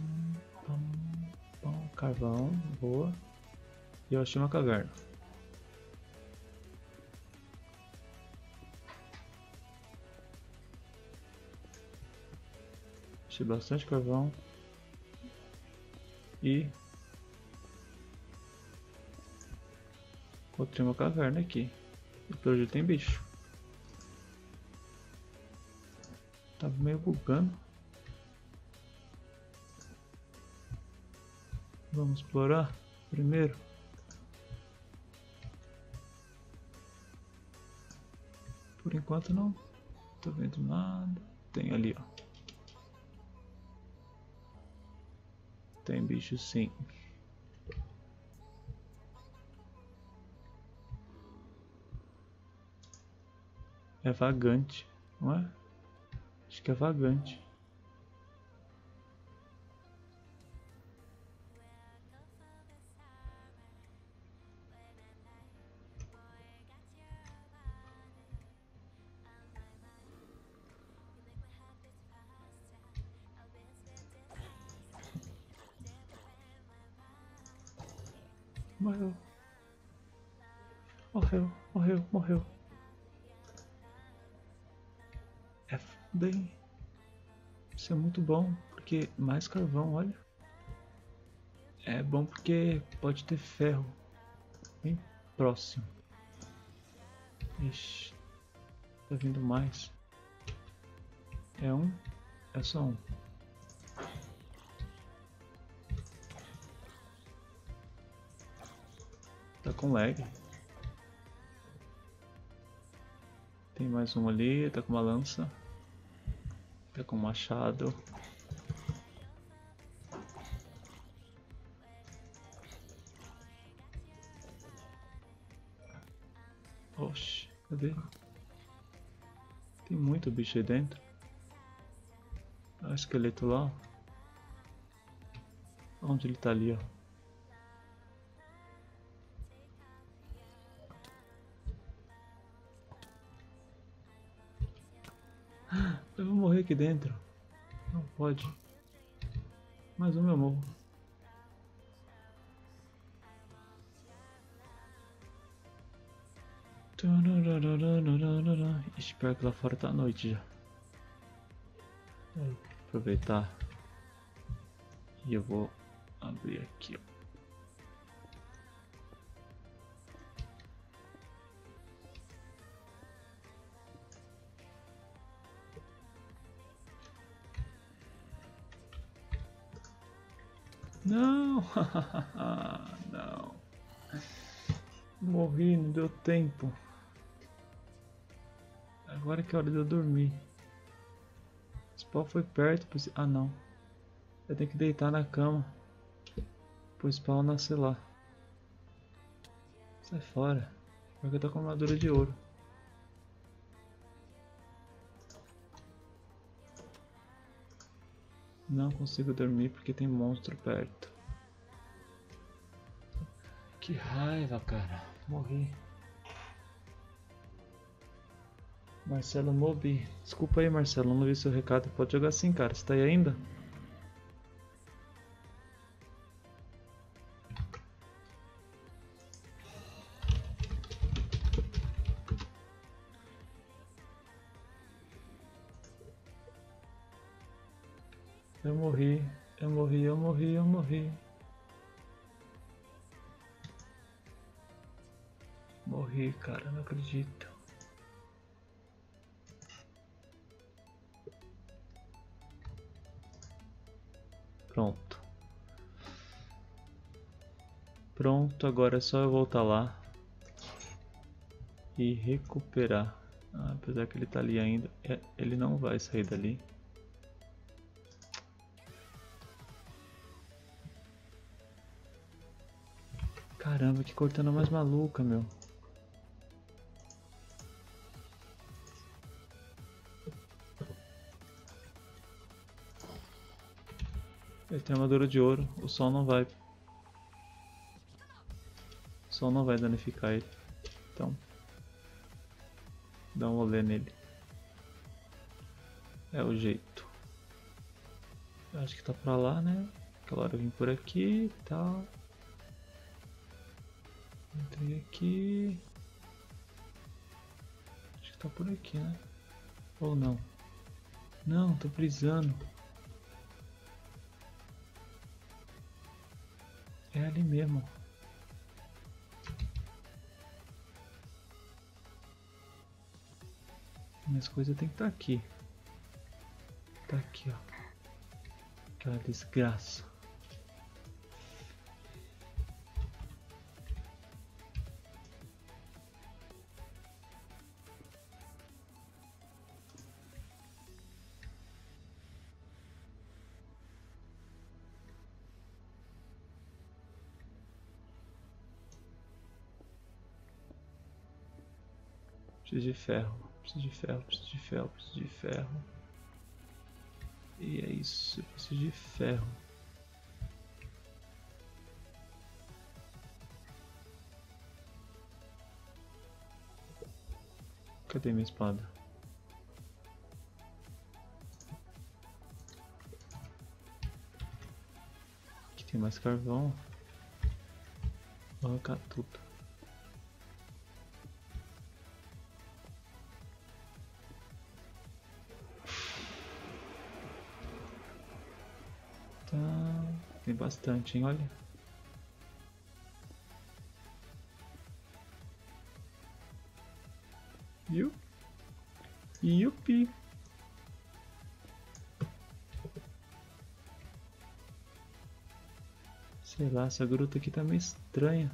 pão, pão, carvão, boa. E eu achei uma caverna. Achei bastante carvão. E... encontrei uma caverna aqui. E por hoje tem bicho. Tava meio bugando. Vamos explorar primeiro. Por enquanto não tô vendo nada. Tem ali, ó. Tem bicho sim. É vagante, não é? Acho que é vagante. Morreu. Morreu, morreu, morreu. Bem, isso é muito bom, porque mais carvão, olha. É bom porque pode ter ferro bem próximo. Ixi, tá vindo mais. É um, é só um. Tá com lag. Tem mais um ali, tá com uma lança. Tá com machado. Oxe, cadê? Tem muito bicho aí dentro. Olha o esqueleto lá. Onde ele tá ali, ó. Eu vou morrer aqui dentro. Não pode. Mais um eu morro. Espero que lá fora tá à noite já. Vou aproveitar. E eu vou abrir aqui. Não, não, morri, não deu tempo. Agora que é hora de eu dormir. O spawn foi perto, pois... ah não, eu tenho que deitar na cama, pois o spawn nasce lá. Sai fora, porque eu tô com uma armadura de ouro. Não consigo dormir porque tem monstro perto. Que raiva, cara. Morri. Marcelo Mobi. Desculpa aí, Marcelo. Não vi seu recado. Pode jogar sim, cara. Você tá aí ainda? Eu morri, eu morri, eu morri, eu morri. Morri, cara, não acredito. Pronto. Pronto, agora é só eu voltar lá e recuperar. Ah, apesar que ele tá ali ainda, é, ele não vai sair dali. Caramba, que cortando mais maluca, meu. Ele tem armadura de ouro, o sol não vai. O sol não vai danificar ele. Então, dá um olé nele. É o jeito. Eu acho que tá pra lá, né? Aquela hora eu vim por aqui e tal. Entrei aqui. Acho que tá por aqui, né? Ou não? Não, tô brisando. É ali mesmo. Minhas coisas tem que estar tá aqui. Tá aqui, ó. Aquela desgraça. Preciso de ferro, preciso de ferro, preciso de ferro, preciso de ferro. E é isso, eu preciso de ferro. Cadê minha espada? Aqui tem mais carvão. Vou arrancar tudo. Tem bastante, hein? Olha. Viu? Yupi! Sei lá, essa gruta aqui tá meio estranha.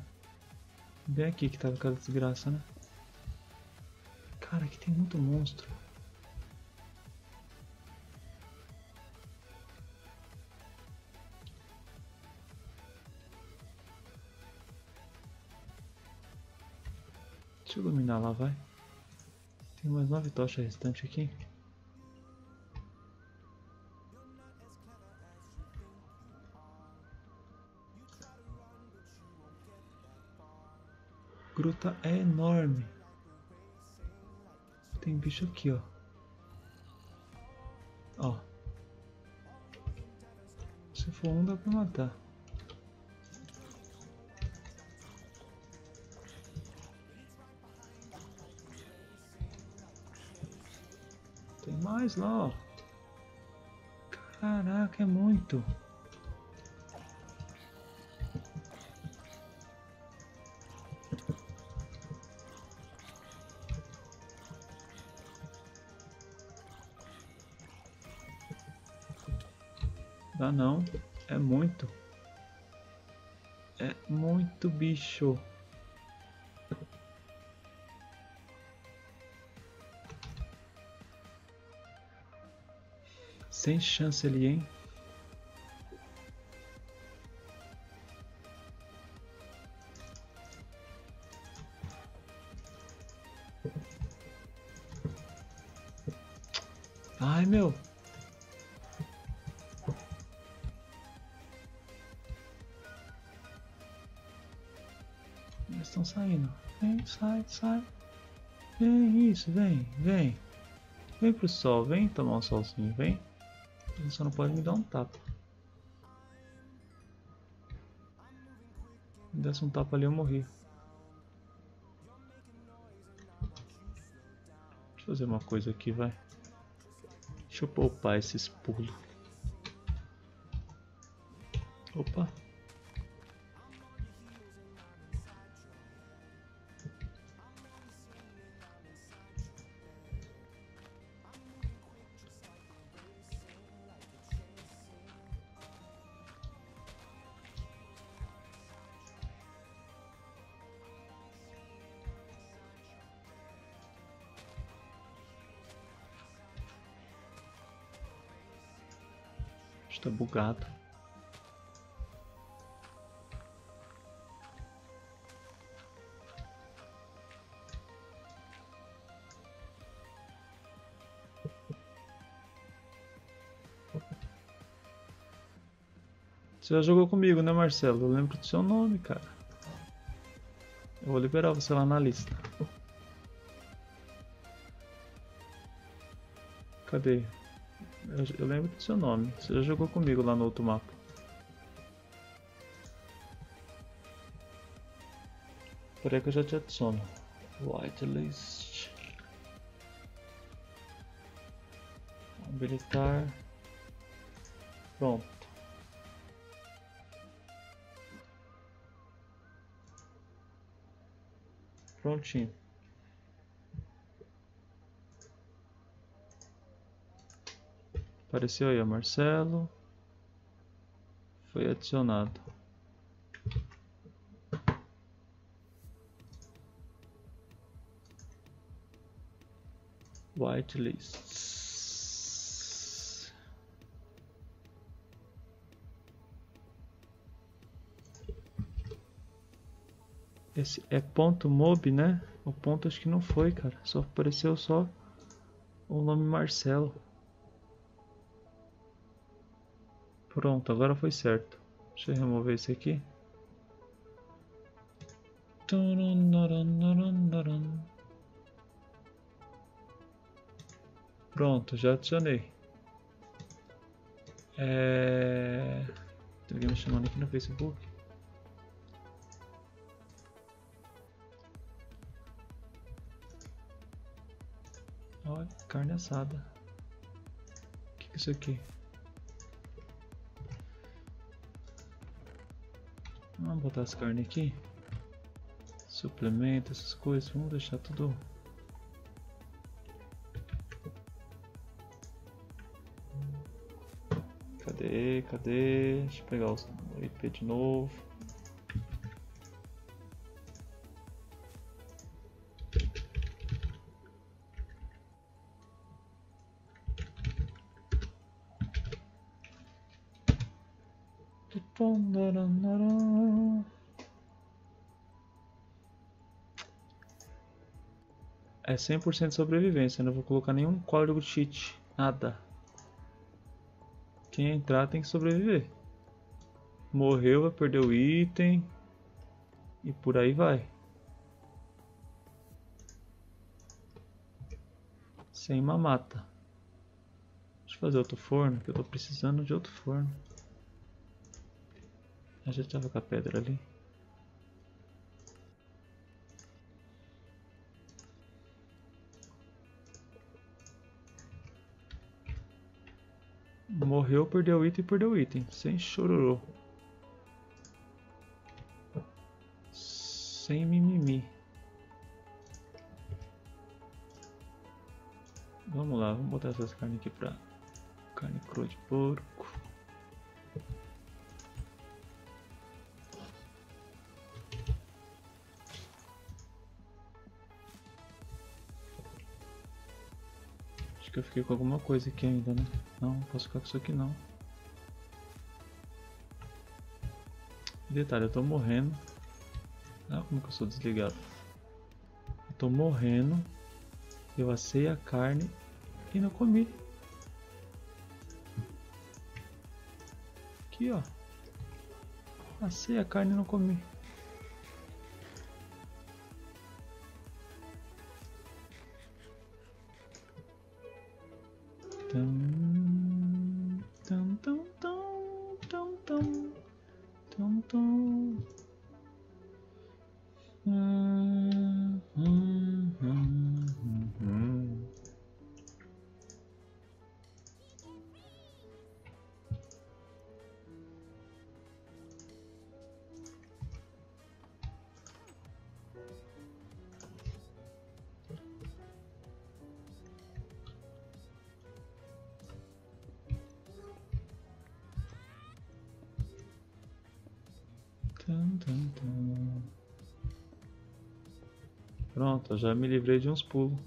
Bem aqui que tá aquela desgraça, né? Cara, aqui tem muito monstro. Deixa eu iluminar lá, vai. Tem mais nove tochas restantes aqui. Gruta é enorme. Tem bicho aqui, ó. Ó. Se for um, dá pra matar. Mais lá, ó. Caraca, é muito. Dá não, é muito. É muito bicho. Sem chance ali, hein? Ai, meu! Eles estão saindo. Vem, sai, sai. Vem, isso, vem, vem. Vem pro sol, vem tomar um solzinho, vem. Ele só não pode me dar um tapa. Me desse um tapa ali eu morri. Deixa eu fazer uma coisa aqui, vai. Deixa eu poupar esses pulos. Opa. Tá bugado. Você já jogou comigo, né, Marcelo? Eu lembro do seu nome, cara. Eu vou liberar você lá na lista. Cadê? Eu, eu lembro do seu nome. Você já jogou comigo lá no outro mapa. Peraí que eu já te adiciono. Whitelist. Habilitar. Pronto. Prontinho. Apareceu aí, Marcelo. Foi adicionado. Whitelist. Esse é ponto mob, né? O ponto acho que não foi, cara. Só apareceu só o nome Marcelo. Pronto, agora foi certo. Deixa eu remover isso aqui. Pronto, já adicionei. É... Tem alguém me chamando aqui no Facebook? Olha, carne assada. O que é isso aqui? Vamos botar as carnes aqui, suplemento, essas coisas, vamos deixar tudo cadê, cadê, deixa eu pegar os I P de novo, é cem por cento de sobrevivência, não vou colocar nenhum código cheat, nada. Quem entrar tem que sobreviver. Morreu vai perder o item e por aí vai. Sem mamata. Deixa eu fazer outro forno, que eu tô precisando de outro forno. A gente tava com a pedra ali. Morreu, perdeu o item, perdeu o item. Sem chororô. Sem mimimi. Vamos lá, vamos botar essas carnes aqui pra... Carne crua de porco. Eu fiquei com alguma coisa aqui ainda, né? Não, posso ficar com isso aqui não. Detalhe, eu tô morrendo. Ah, como que eu sou desligado? Eu tô morrendo. Eu assei a carne e não comi. Aqui, ó. Assei a carne e não comi. Tum, tum, tum, tum, tum, tum, tum, tum. Hum, hum, hum, hum, hum. Pronto, já me livrei de uns pulos.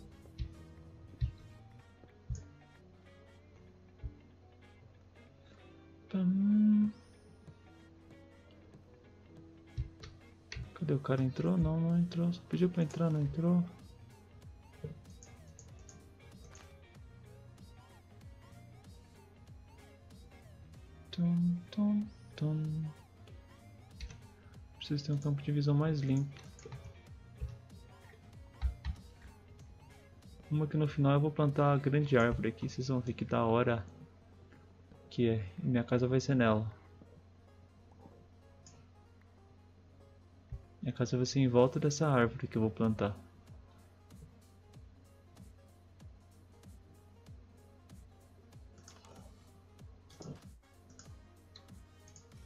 Cadê o cara? Entrou? Não, não entrou. Só pediu pra entrar, não entrou. Tum, tum, tum. Preciso ter um campo de visão mais limpo. Uma que no final eu vou plantar a grande árvore aqui. Vocês vão ver que da hora que é. E minha casa vai ser nela. Minha casa vai ser em volta dessa árvore que eu vou plantar.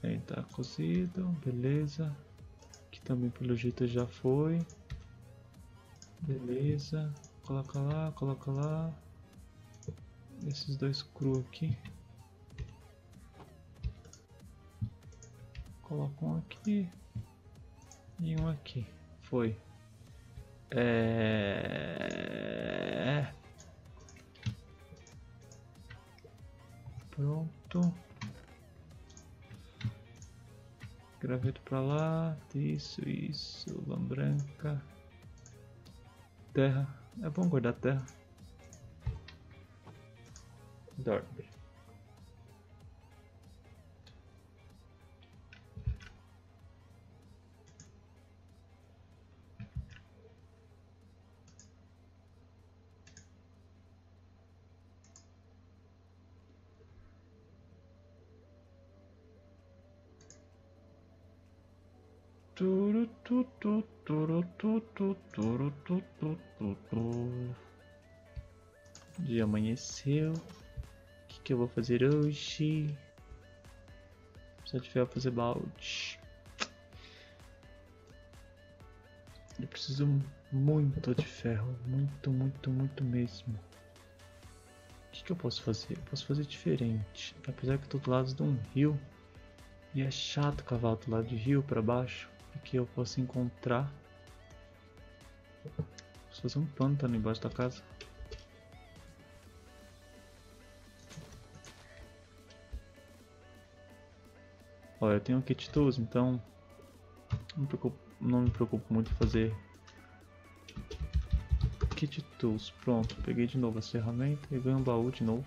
Aí tá cozido, beleza. Aqui também pelo jeito já foi. Beleza. Coloca lá, coloca lá. Esses dois cru aqui. Coloca um aqui. E um aqui. Foi. É... Pronto. Graveto pra lá. Isso, isso. Lã branca. Terra. É bom guardar terra. Dorme. Turu tu tu turu tu tu turu tu tu tu tu. Dia amanheceu. O que, que eu vou fazer hoje? Preciso de ferro para fazer balde. Eu preciso muito de ferro, muito, muito, muito mesmo. O que, que eu posso fazer? Eu posso fazer diferente. Apesar que eu tô do lado de um rio e é chato cavar do lado de rio para baixo. Que eu posso encontrar. Posso fazer um pântano embaixo da casa. Olha, eu tenho um kit tools, então não me preocupo, não me preocupo muito em fazer kit tools. Pronto, peguei de novo as ferramentas e ganhei um baú de novo.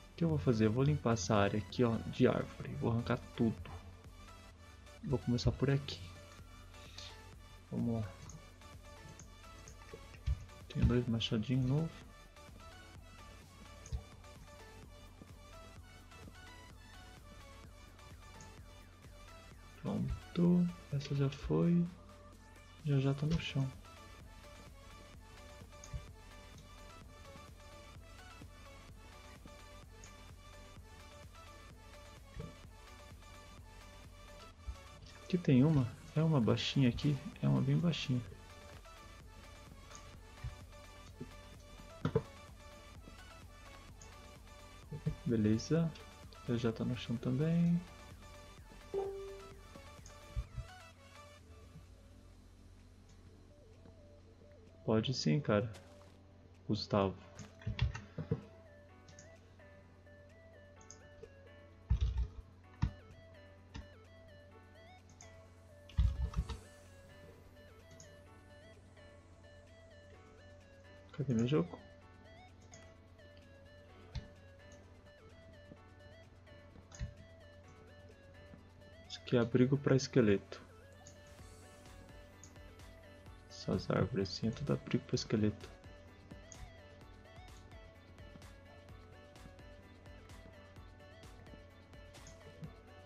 O que eu vou fazer? Eu vou limpar essa área aqui, ó, de árvore, vou arrancar tudo. Vou começar por aqui. Vamos lá. Tem dois machadinhos novos. Pronto, essa já foi. Já já tá no chão. Aqui tem uma, é uma baixinha aqui, é uma bem baixinha. Beleza, eu já tá no chão também. Pode sim, cara, Gustavo. Cadê meu jogo? Isso aqui é abrigo para esqueleto. Essas árvores assim é tudo abrigo para esqueleto.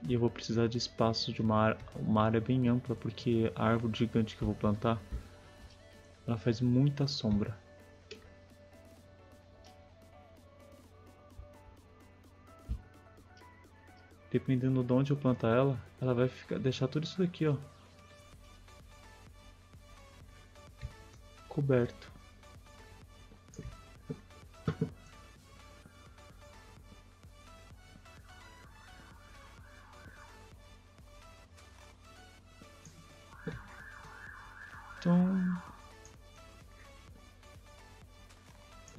E eu vou precisar de espaço de uma, uma área bem ampla, porque a árvore gigante que eu vou plantar, ela faz muita sombra. Dependendo de onde eu plantar ela, ela vai ficar, deixar tudo isso daqui, ó, coberto. Então,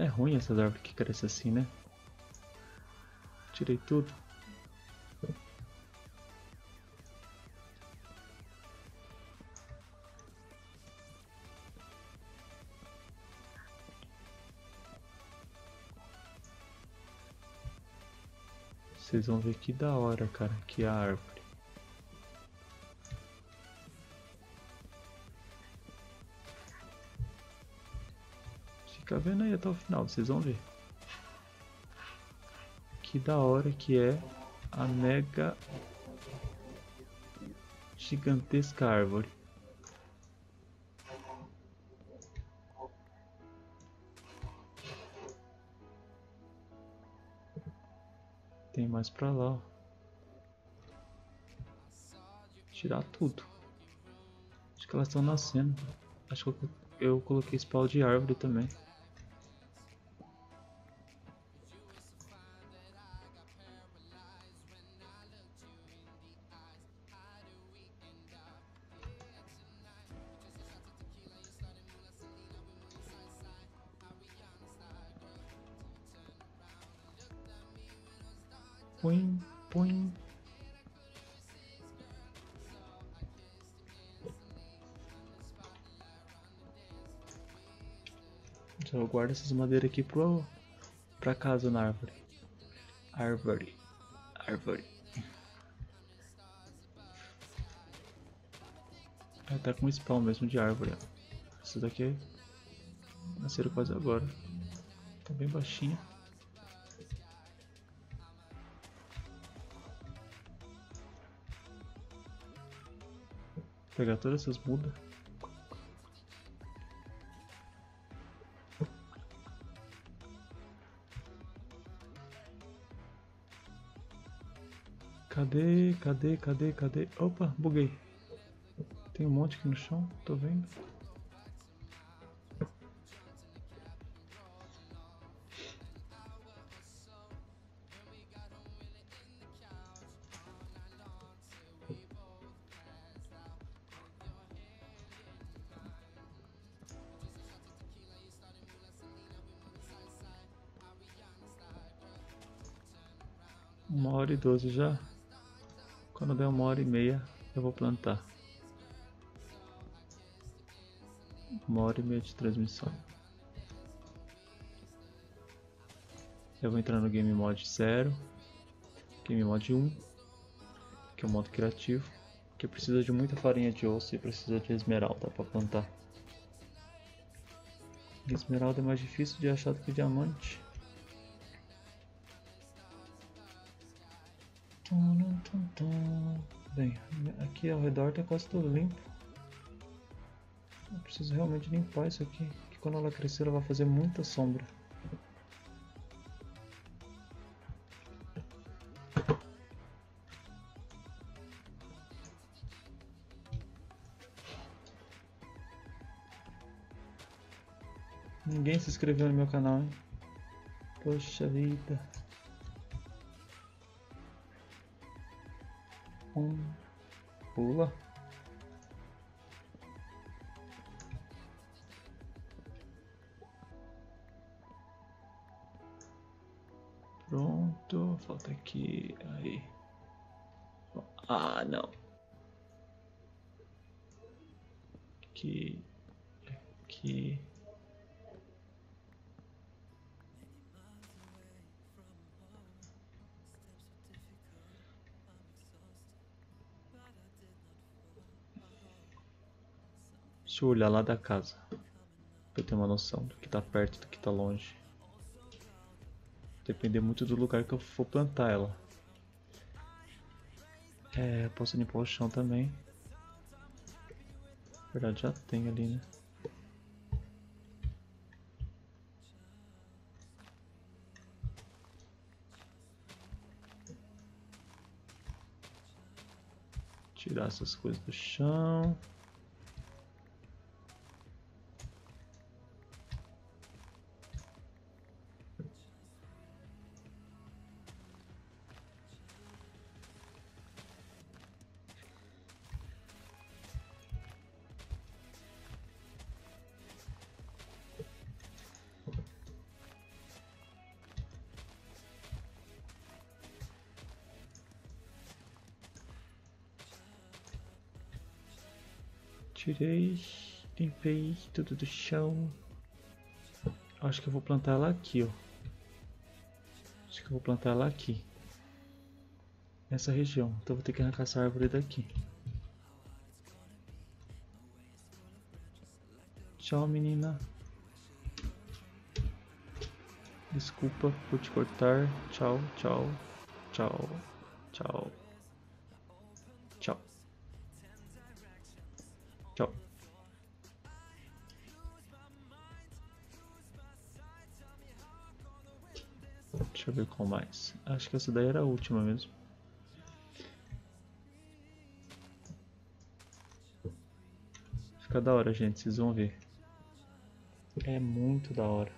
é ruim essas árvores que crescem assim, né? Tirei tudo. Vocês vão ver que da hora, cara, que a árvore. Fica vendo aí até o final, vocês vão ver. Que da hora que é a mega gigantesca árvore. Tem mais pra lá, ó. Tirar tudo. Acho que elas estão nascendo. Acho que eu, eu coloquei spawn de árvore também. Põe, põe. Então eu guardo essas madeiras aqui pro, pra casa na árvore. Árvore. Árvore. Ela tá com spawn mesmo de árvore. Essas daqui nasceram quase agora. Tá bem baixinha. Vou pegar todas essas mudas. Cadê, cadê, cadê, cadê? Opa, buguei. Tem um monte aqui no chão, tô vendo. Uma hora e doze já. Quando der uma hora e meia eu vou plantar. Uma hora e meia de transmissão. Eu vou entrar no game mod zero, game mod um, que é o modo criativo, que precisa de muita farinha de osso e precisa de esmeralda para plantar. Esmeralda é mais difícil de achar do que diamante. Bem, aqui ao redor tá quase tudo limpo. Eu preciso realmente limpar isso aqui, que quando ela crescer ela vai fazer muita sombra. Ninguém se inscreveu no meu canal, hein? Poxa vida. Pula. Pronto, falta aqui, aí. Ah, não. Aqui, aqui. Deixa eu olhar lá da casa, pra eu ter uma noção do que tá perto e do que tá longe. Depender muito do lugar que eu for plantar ela. É, eu posso limpar o chão também. Na verdade já tem ali, né? Tirar essas coisas do chão. tirei, limpei tudo do chão. Acho que eu vou plantar ela aqui, ó. Acho que eu vou plantar ela aqui. Nessa região. Então vou ter que arrancar essa árvore daqui. Tchau, menina. Desculpa por te cortar. Tchau, tchau, tchau, tchau. Tchau. Tchau. Deixa eu ver qual mais. Acho que essa daí era a última mesmo. Fica da hora, gente. Vocês vão ver. É muito da hora.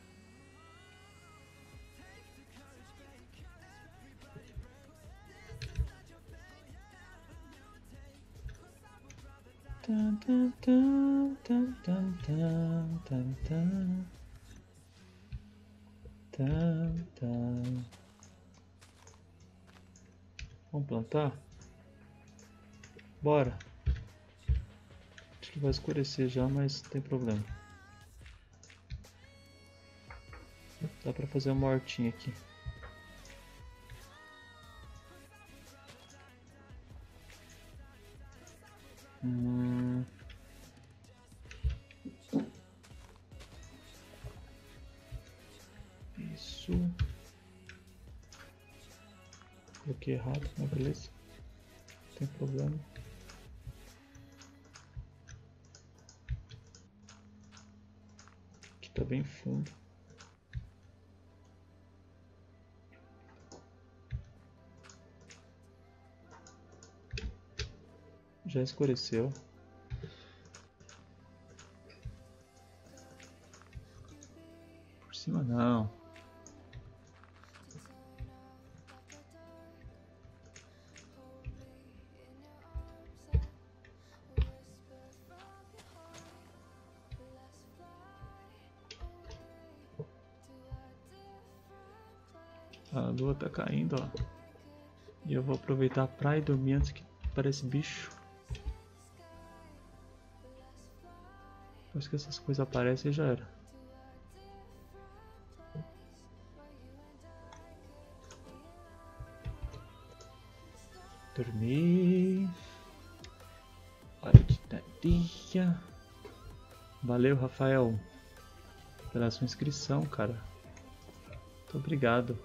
Vamos plantar? Bora! Acho que vai escurecer já, mas não tem problema. Dá pra fazer uma hortinha aqui. Hum. Isso. Coloquei errado, mas beleza. Não tem problema. Aqui tá bem fundo. Já escureceu. Por cima não. A lua tá caindo, ó. E eu vou aproveitar a praia e dormir antes que pareça bicho. Depois que essas coisas aparecem já era. Dormi. Hora de tadia. Valeu, Rafael, pela sua inscrição, cara. Muito obrigado.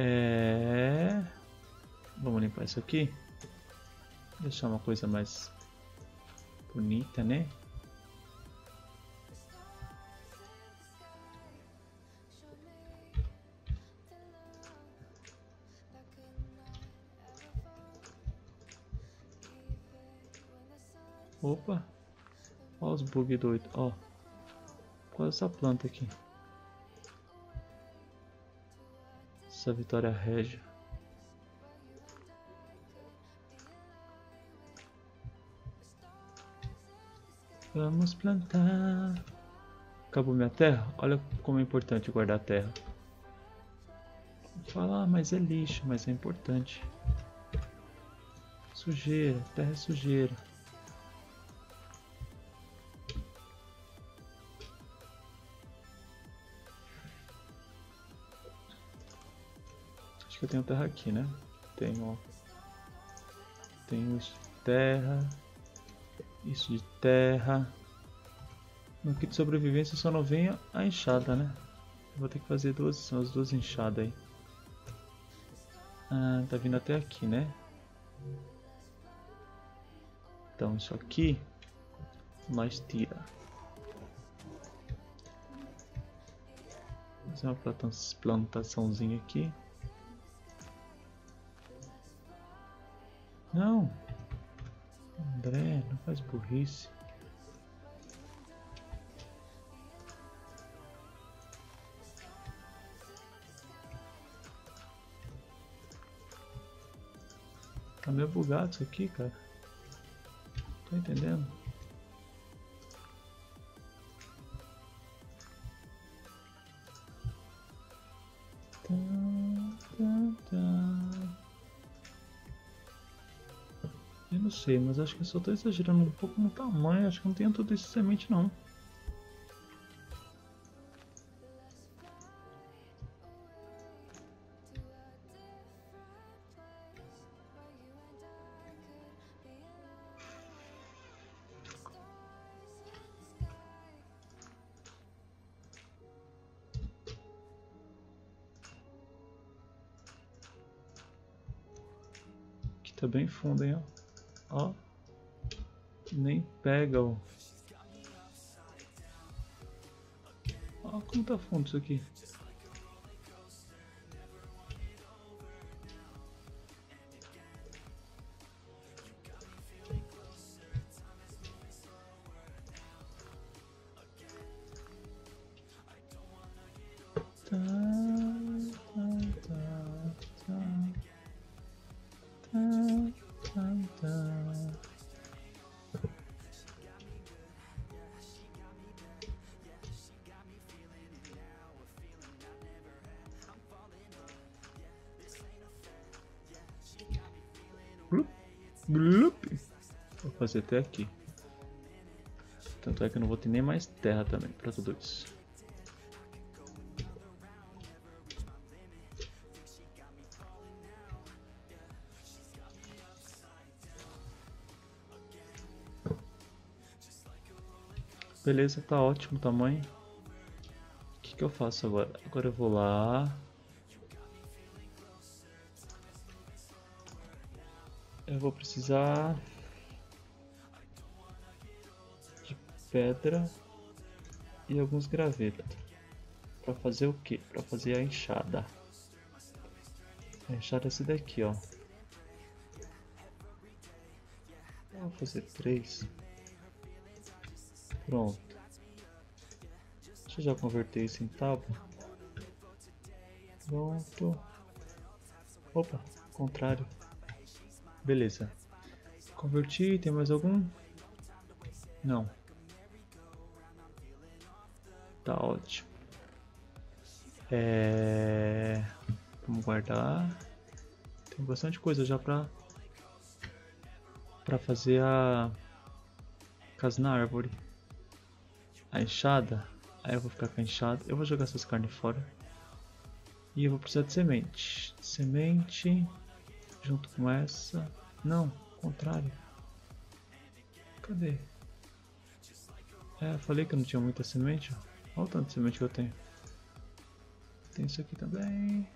É... Vamos limpar isso aqui. Deixar uma coisa mais bonita, né? Opa! Olha os bug doido, ó. Qual é essa planta aqui? Essa Vitória Régia. Vamos plantar. Acabou minha terra? Olha como é importante guardar a terra. Falar, ah, mas é lixo, mas é importante. Sujeira, terra é sujeira. Acho que eu tenho terra aqui, né? Tenho, tenho terra. Isso de terra. No kit de sobrevivência só não vem a enxada, né? Vou ter que fazer duas, são as duas enxadas aí. Ah, tá vindo até aqui, né? Então isso aqui nós tira. Fazer uma plantaçãozinha aqui. Não! André, não faz burrice. Tá meio bugado isso aqui, cara. Tô entendendo. Tá, tá, tá. não sei, mas acho que eu só estou exagerando um pouco no tamanho, acho que não tenho tudo isso de semente não. Tá bem fundo, hein? Ó, nem pega, ó. Ó como tá fundo isso aqui. Vou fazer até aqui. Tanto é que eu não vou ter nem mais terra também para tudo isso. Beleza, tá ótimo o tamanho. O que que eu faço agora? Agora eu vou lá. Eu vou precisar de pedra e alguns gravetos. Para fazer o que? Para fazer a enxada. A enxada é essa daqui, ó. Eu vou fazer três. Pronto. Deixa eu já converter isso em tábua. Pronto. Opa, contrário. Beleza, converti, tem mais algum? Não. Tá ótimo. É... Vamos guardar. Tem bastante coisa já pra... Pra fazer a... Casa na árvore. A enxada. Aí eu vou ficar com a enxada. Eu vou jogar essas carnes fora. E eu vou precisar de semente. Semente... Junto com essa... Não, contrário. Cadê? É, eu falei que eu não tinha muita semente. Olha o tanto de semente que eu tenho. Tem isso aqui também.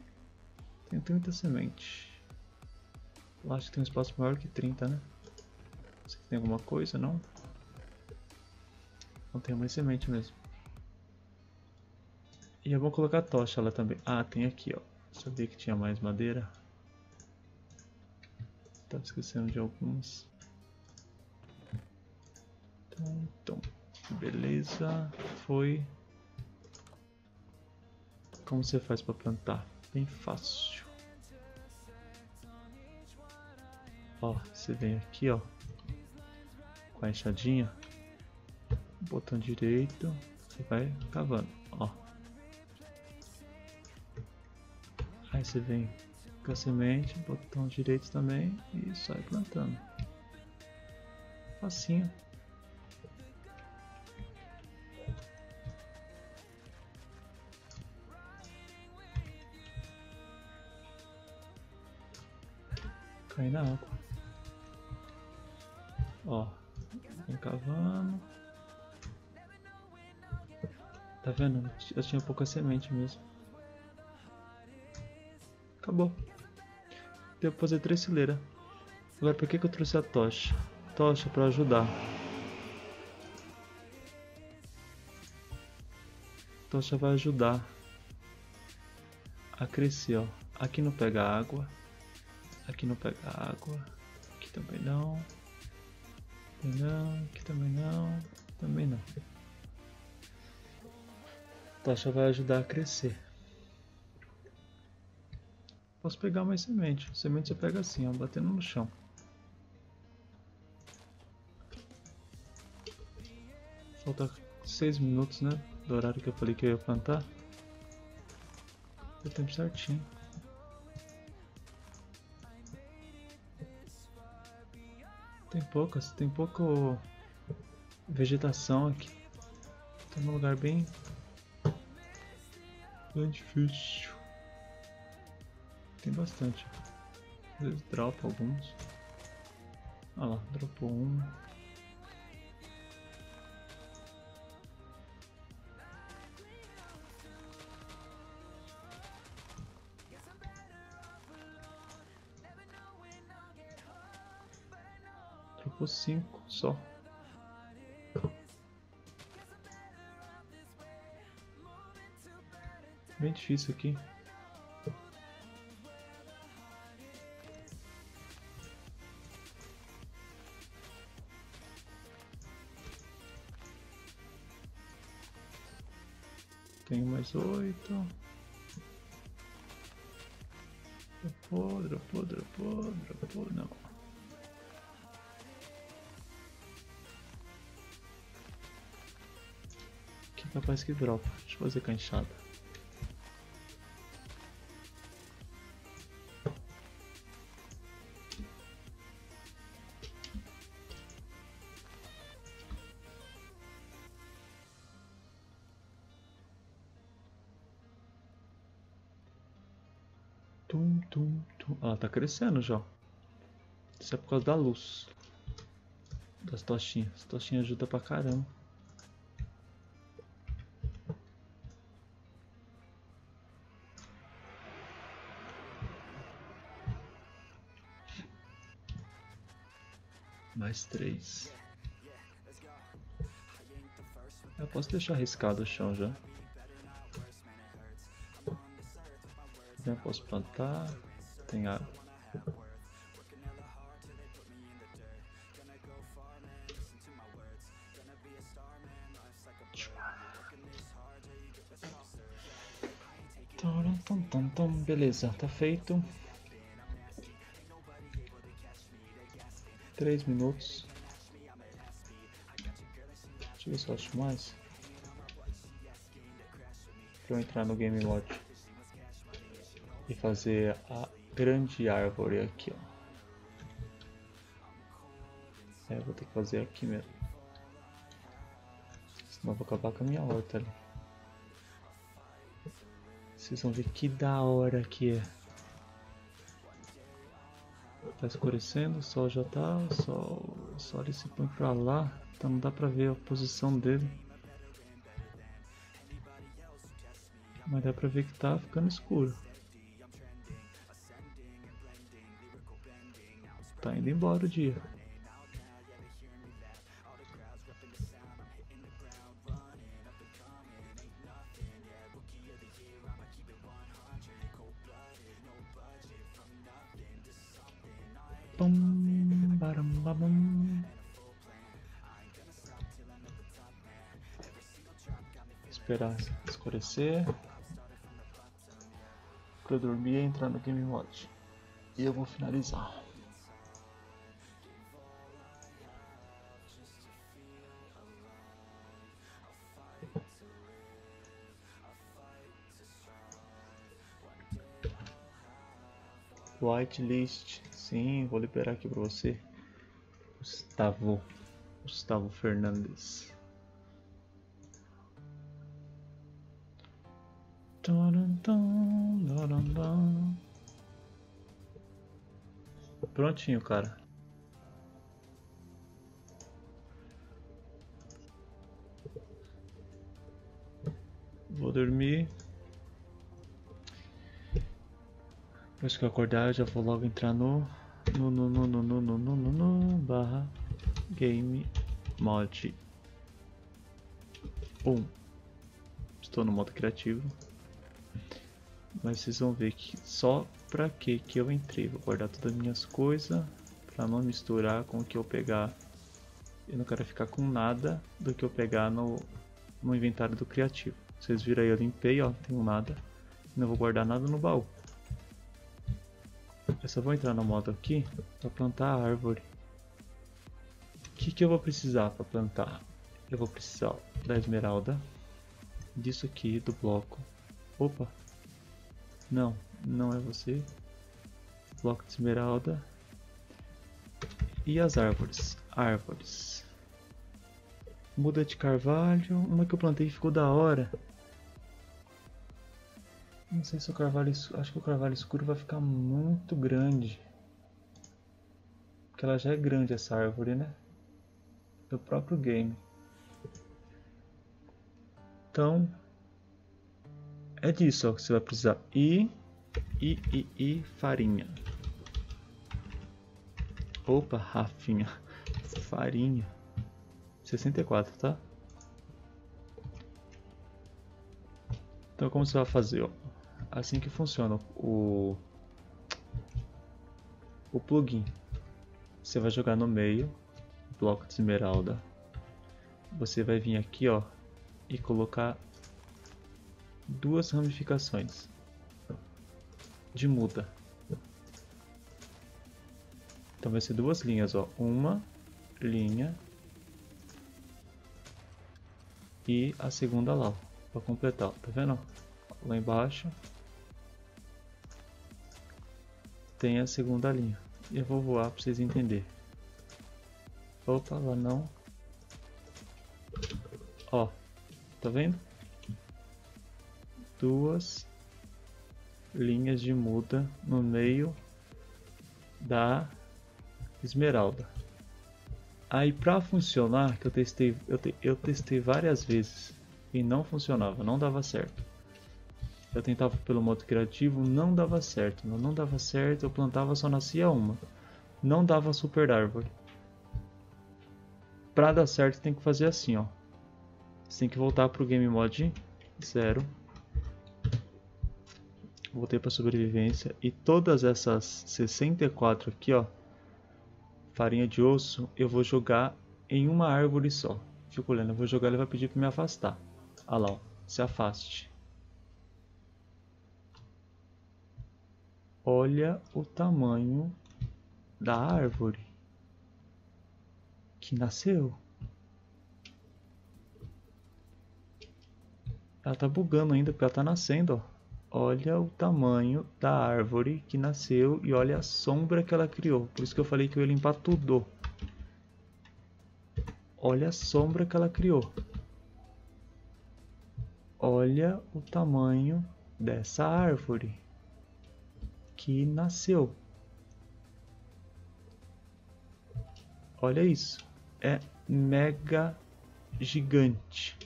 Tem trinta sementes. Eu acho que tem um espaço maior que trinta, né? Você tem alguma coisa, não? Não tem mais semente mesmo. E eu vou colocar a tocha lá também. Ah, tem aqui, ó. Sabia que tinha mais madeira. Tava esquecendo de alguns. Então, então, beleza. Foi. Como você faz para plantar? Bem fácil. Ó, você vem aqui, ó, com a enxadinha, botão direito, você vai cavando, ó. Aí você vem com a semente, botão direito também e sai plantando. Facinho. Cai na água. Ó, vem cavando. Tá vendo? Eu tinha pouca semente mesmo. Acabou. Devo fazer três fileiras. Agora, por que que eu trouxe a tocha? Tocha para ajudar. Tocha vai ajudar a crescer, ó. Aqui não pega água. Aqui não pega água. Aqui também não. Aqui não. Aqui também não. Também não. Tocha vai ajudar a crescer. Posso pegar mais semente. Semente você pega assim, ó, batendo no chão. Falta seis minutos, né, do horário que eu falei que eu ia plantar. Deu tempo certinho. Tem poucas, tem pouco vegetação aqui. Tá num lugar bem, bem difícil. Tem bastante. Às vezes dropa alguns. Olha lá, dropou um. Dropou cinco só. Bem difícil aqui. Tenho mais oito. Dropou, dropou, dropou, dropou, não. Que capaz que dropa. Deixa eu fazer com a enxada. Tum, tum, tum. Ah, tá crescendo já. Isso é por causa da luz. Das tochinhas. As tochinhas ajudam pra caramba. Mais três. Eu posso deixar arriscado o chão já. Eu posso plantar, tem água. Beleza, tá feito. Três minutos. Deixa eu ver se eu acho mais. Pra eu entrar no game mode. E fazer a grande árvore aqui, ó. É, eu vou ter que fazer aqui mesmo. Senão eu vou acabar com a minha horta ali. Vocês vão ver que da hora que é. Tá escurecendo, o sol já tá. O sol, o sol ele se põe pra lá. Então não dá pra ver a posição dele. Mas dá pra ver que tá ficando escuro. Tá indo embora o dia. Bum, baram, babum. Esperar escurecer pra eu dormir e entrar no game mode. E eu vou finalizar. Whitelist, sim, vou liberar aqui pra você, Gustavo, Gustavo Fernandes. Prontinho, cara. Vou dormir. Depois que eu acordar, eu já vou logo entrar no no no no no no no no, no, no barra game mode um. Estou no modo criativo, mas vocês vão ver que só pra que que eu entrei. Vou guardar todas as minhas coisas pra não misturar com o que eu pegar. Eu não quero ficar com nada do que eu pegar no, no inventário do criativo. Vocês viram aí, eu limpei, ó, não tenho nada, não vou guardar nada no baú. Eu só vou entrar no modo aqui para plantar a árvore. O que, que eu vou precisar para plantar? Eu vou precisar da esmeralda, disso aqui, do bloco. Opa! Não, não é você. Bloco de esmeralda. E as árvores? Árvores. Muda de carvalho. Uma que eu plantei ficou da hora. Não sei se o carvalho... Acho que o carvalho escuro vai ficar muito grande. Porque ela já é grande, essa árvore, né? Do próprio game. Então... é disso ó, que você vai precisar. E... E, e, e farinha. Opa, Rafinha. Farinha. sessenta e quatro, tá? Então como você vai fazer? Ó? Assim que funciona o, o plugin. Você vai jogar no meio, bloco de esmeralda. Você vai vir aqui ó, e colocar duas ramificações de muda. Então vai ser duas linhas, ó, uma linha e a segunda lá, para completar, ó. Tá vendo? Lá embaixo tem a segunda linha. E eu vou voar para vocês entenderem. Opa, lá não. Ó, tá vendo? Duas linhas de muda no meio da esmeralda. Aí para funcionar, que eu testei, eu, te, eu testei várias vezes e não funcionava, não dava certo. Eu tentava pelo modo criativo, não dava certo, não dava certo. Eu plantava, só nascia uma, não dava super árvore. Para dar certo, tem que fazer assim, ó. Você tem que voltar pro game mode zero. Voltei para sobrevivência e todas essas sessenta e quatro aqui, ó, farinha de osso, eu vou jogar em uma árvore só. Fico olhando, eu vou jogar, ele vai pedir para me afastar. Ah lá, ó, se afaste. Olha o tamanho da árvore que nasceu. Ela tá bugando ainda porque ela tá nascendo, ó. Olha o tamanho da árvore que nasceu e olha a sombra que ela criou. Por isso que eu falei que eu ia limpar tudo. Olha a sombra que ela criou. Olha o tamanho dessa árvore que nasceu. Olha isso. É mega gigante.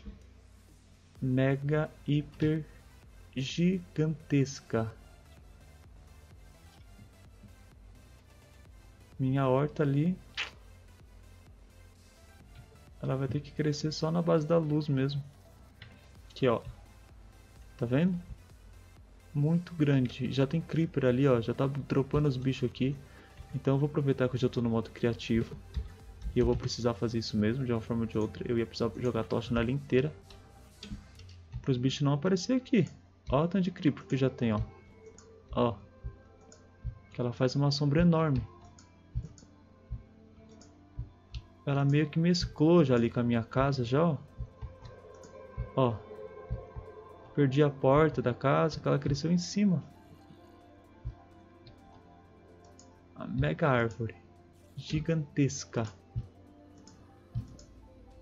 Mega hiper gigante. Gigantesca. Minha horta ali, ela vai ter que crescer só na base da luz mesmo. Aqui ó, tá vendo? Muito grande. Já tem creeper ali ó, já tá dropando os bichos aqui. Então eu vou aproveitar que eu já tô no modo criativo e eu vou precisar fazer isso mesmo de uma forma ou de outra. Eu ia precisar jogar a tocha nela inteira para os bichos não aparecer aqui. Olha o tanto de creeper que já tem, ó. Ó. Que ela faz uma sombra enorme. Ela meio que mesclou já ali com a minha casa, já, ó. Ó. Perdi a porta da casa, que ela cresceu em cima. A mega árvore. Gigantesca.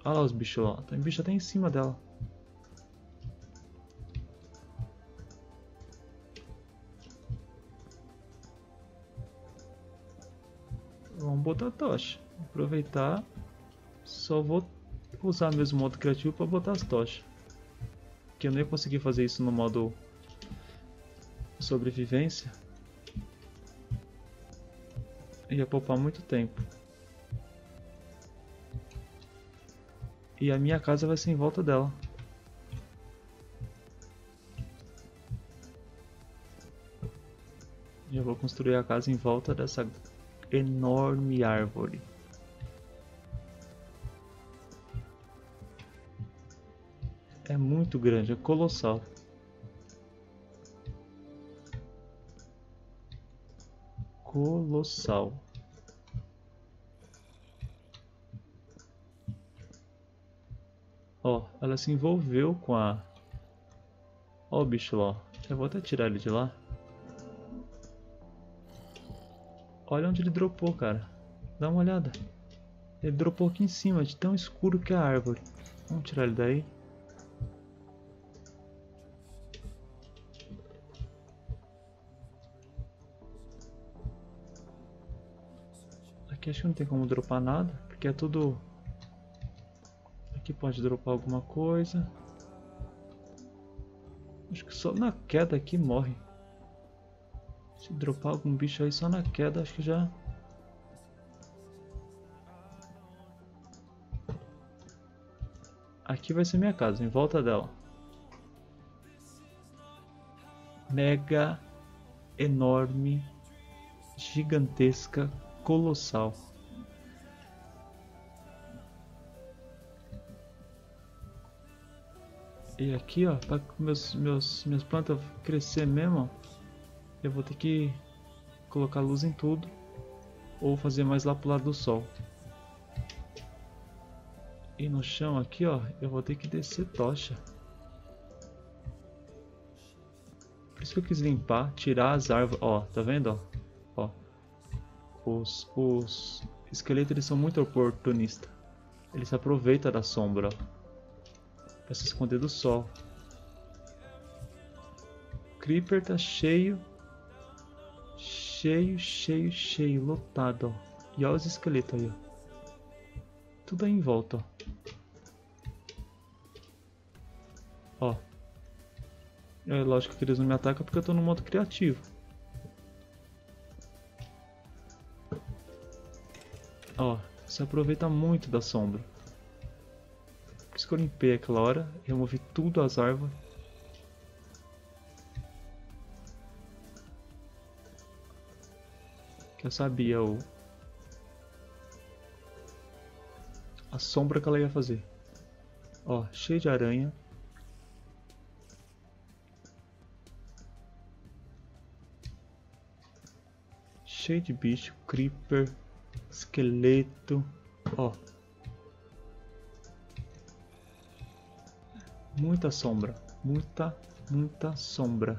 Olha lá os bichos, ó. Tem bicho até em cima dela. Vamos botar a tocha, aproveitar, só vou usar mesmo o modo criativo para botar as tochas, que eu nem consegui fazer isso no modo sobrevivência, ia poupar muito tempo. E a minha casa vai ser em volta dela. Já vou construir a casa em volta dessa enorme árvore. É muito grande, é colossal. Colossal. Ó, ela se envolveu com a... Ó o bicho lá, eu vou até tirar ele de lá. Olha onde ele dropou, cara. Dá uma olhada. Ele dropou aqui em cima, de tão escuro que é a árvore. Vamos tirar ele daí. Aqui acho que não tem como dropar nada, porque é tudo... Aqui pode dropar alguma coisa. Acho que só na queda aqui morre. Se dropar algum bicho aí só na queda, acho que já... Aqui vai ser minha casa, em volta dela. Mega, enorme, gigantesca, colossal. E aqui, ó, para meus, meus, minhas plantas crescer mesmo, ó, eu vou ter que colocar luz em tudo, ou fazer mais lá pro lado do sol. E no chão aqui, ó, eu vou ter que descer tocha. Por isso que eu quis limpar, tirar as árvores, ó, tá vendo, ó, ó. Os, os esqueletos, eles são muito oportunistas, eles se aproveitam da sombra, ó, pra se esconder do sol. O creeper tá cheio, cheio, cheio, cheio, lotado, ó, e olha os esqueletos aí, ó. Tudo aí em volta, ó. Ó. É lógico que eles não me atacam porque eu tô no modo criativo. Ó, se aproveita muito da sombra. Por isso que eu limpei aquela hora, removi tudo as árvores. Que eu sabia o... a sombra que ela ia fazer. Ó, cheio de aranha. Cheio de bicho, creeper, esqueleto, ó. Muita sombra, muita, muita sombra.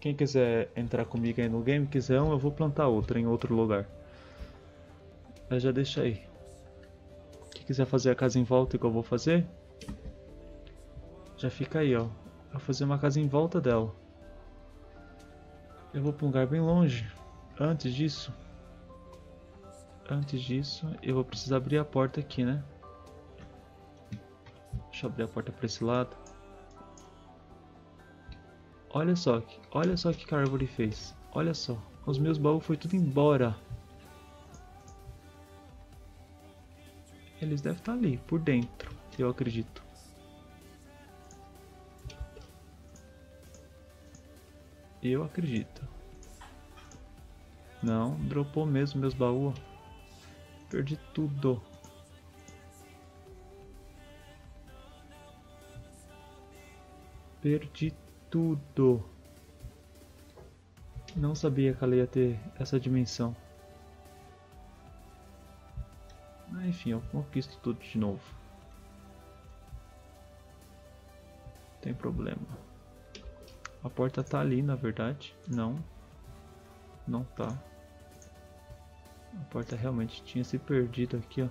Quem quiser entrar comigo aí no game, quiser um, eu vou plantar outra em outro lugar. Eu já deixa aí. Quem quiser fazer a casa em volta igual eu vou fazer, já fica aí, ó. Eu vou fazer uma casa em volta dela. Eu vou para um lugar bem longe. Antes disso, antes disso, eu vou precisar abrir a porta aqui, né? Deixa eu abrir a porta para esse lado. Olha só, olha só o que a árvore fez. Olha só, os meus baús foi tudo embora. Eles devem estar ali, por dentro, eu acredito. Eu acredito. Não, dropou mesmo meus baús. Perdi tudo. Perdi tudo. Tudo. Não sabia que ela ia ter essa dimensão. Mas, enfim, eu conquisto tudo de novo. Não tem problema. A porta tá ali, na verdade. Não. Não tá. A porta realmente tinha se perdido aqui, ó.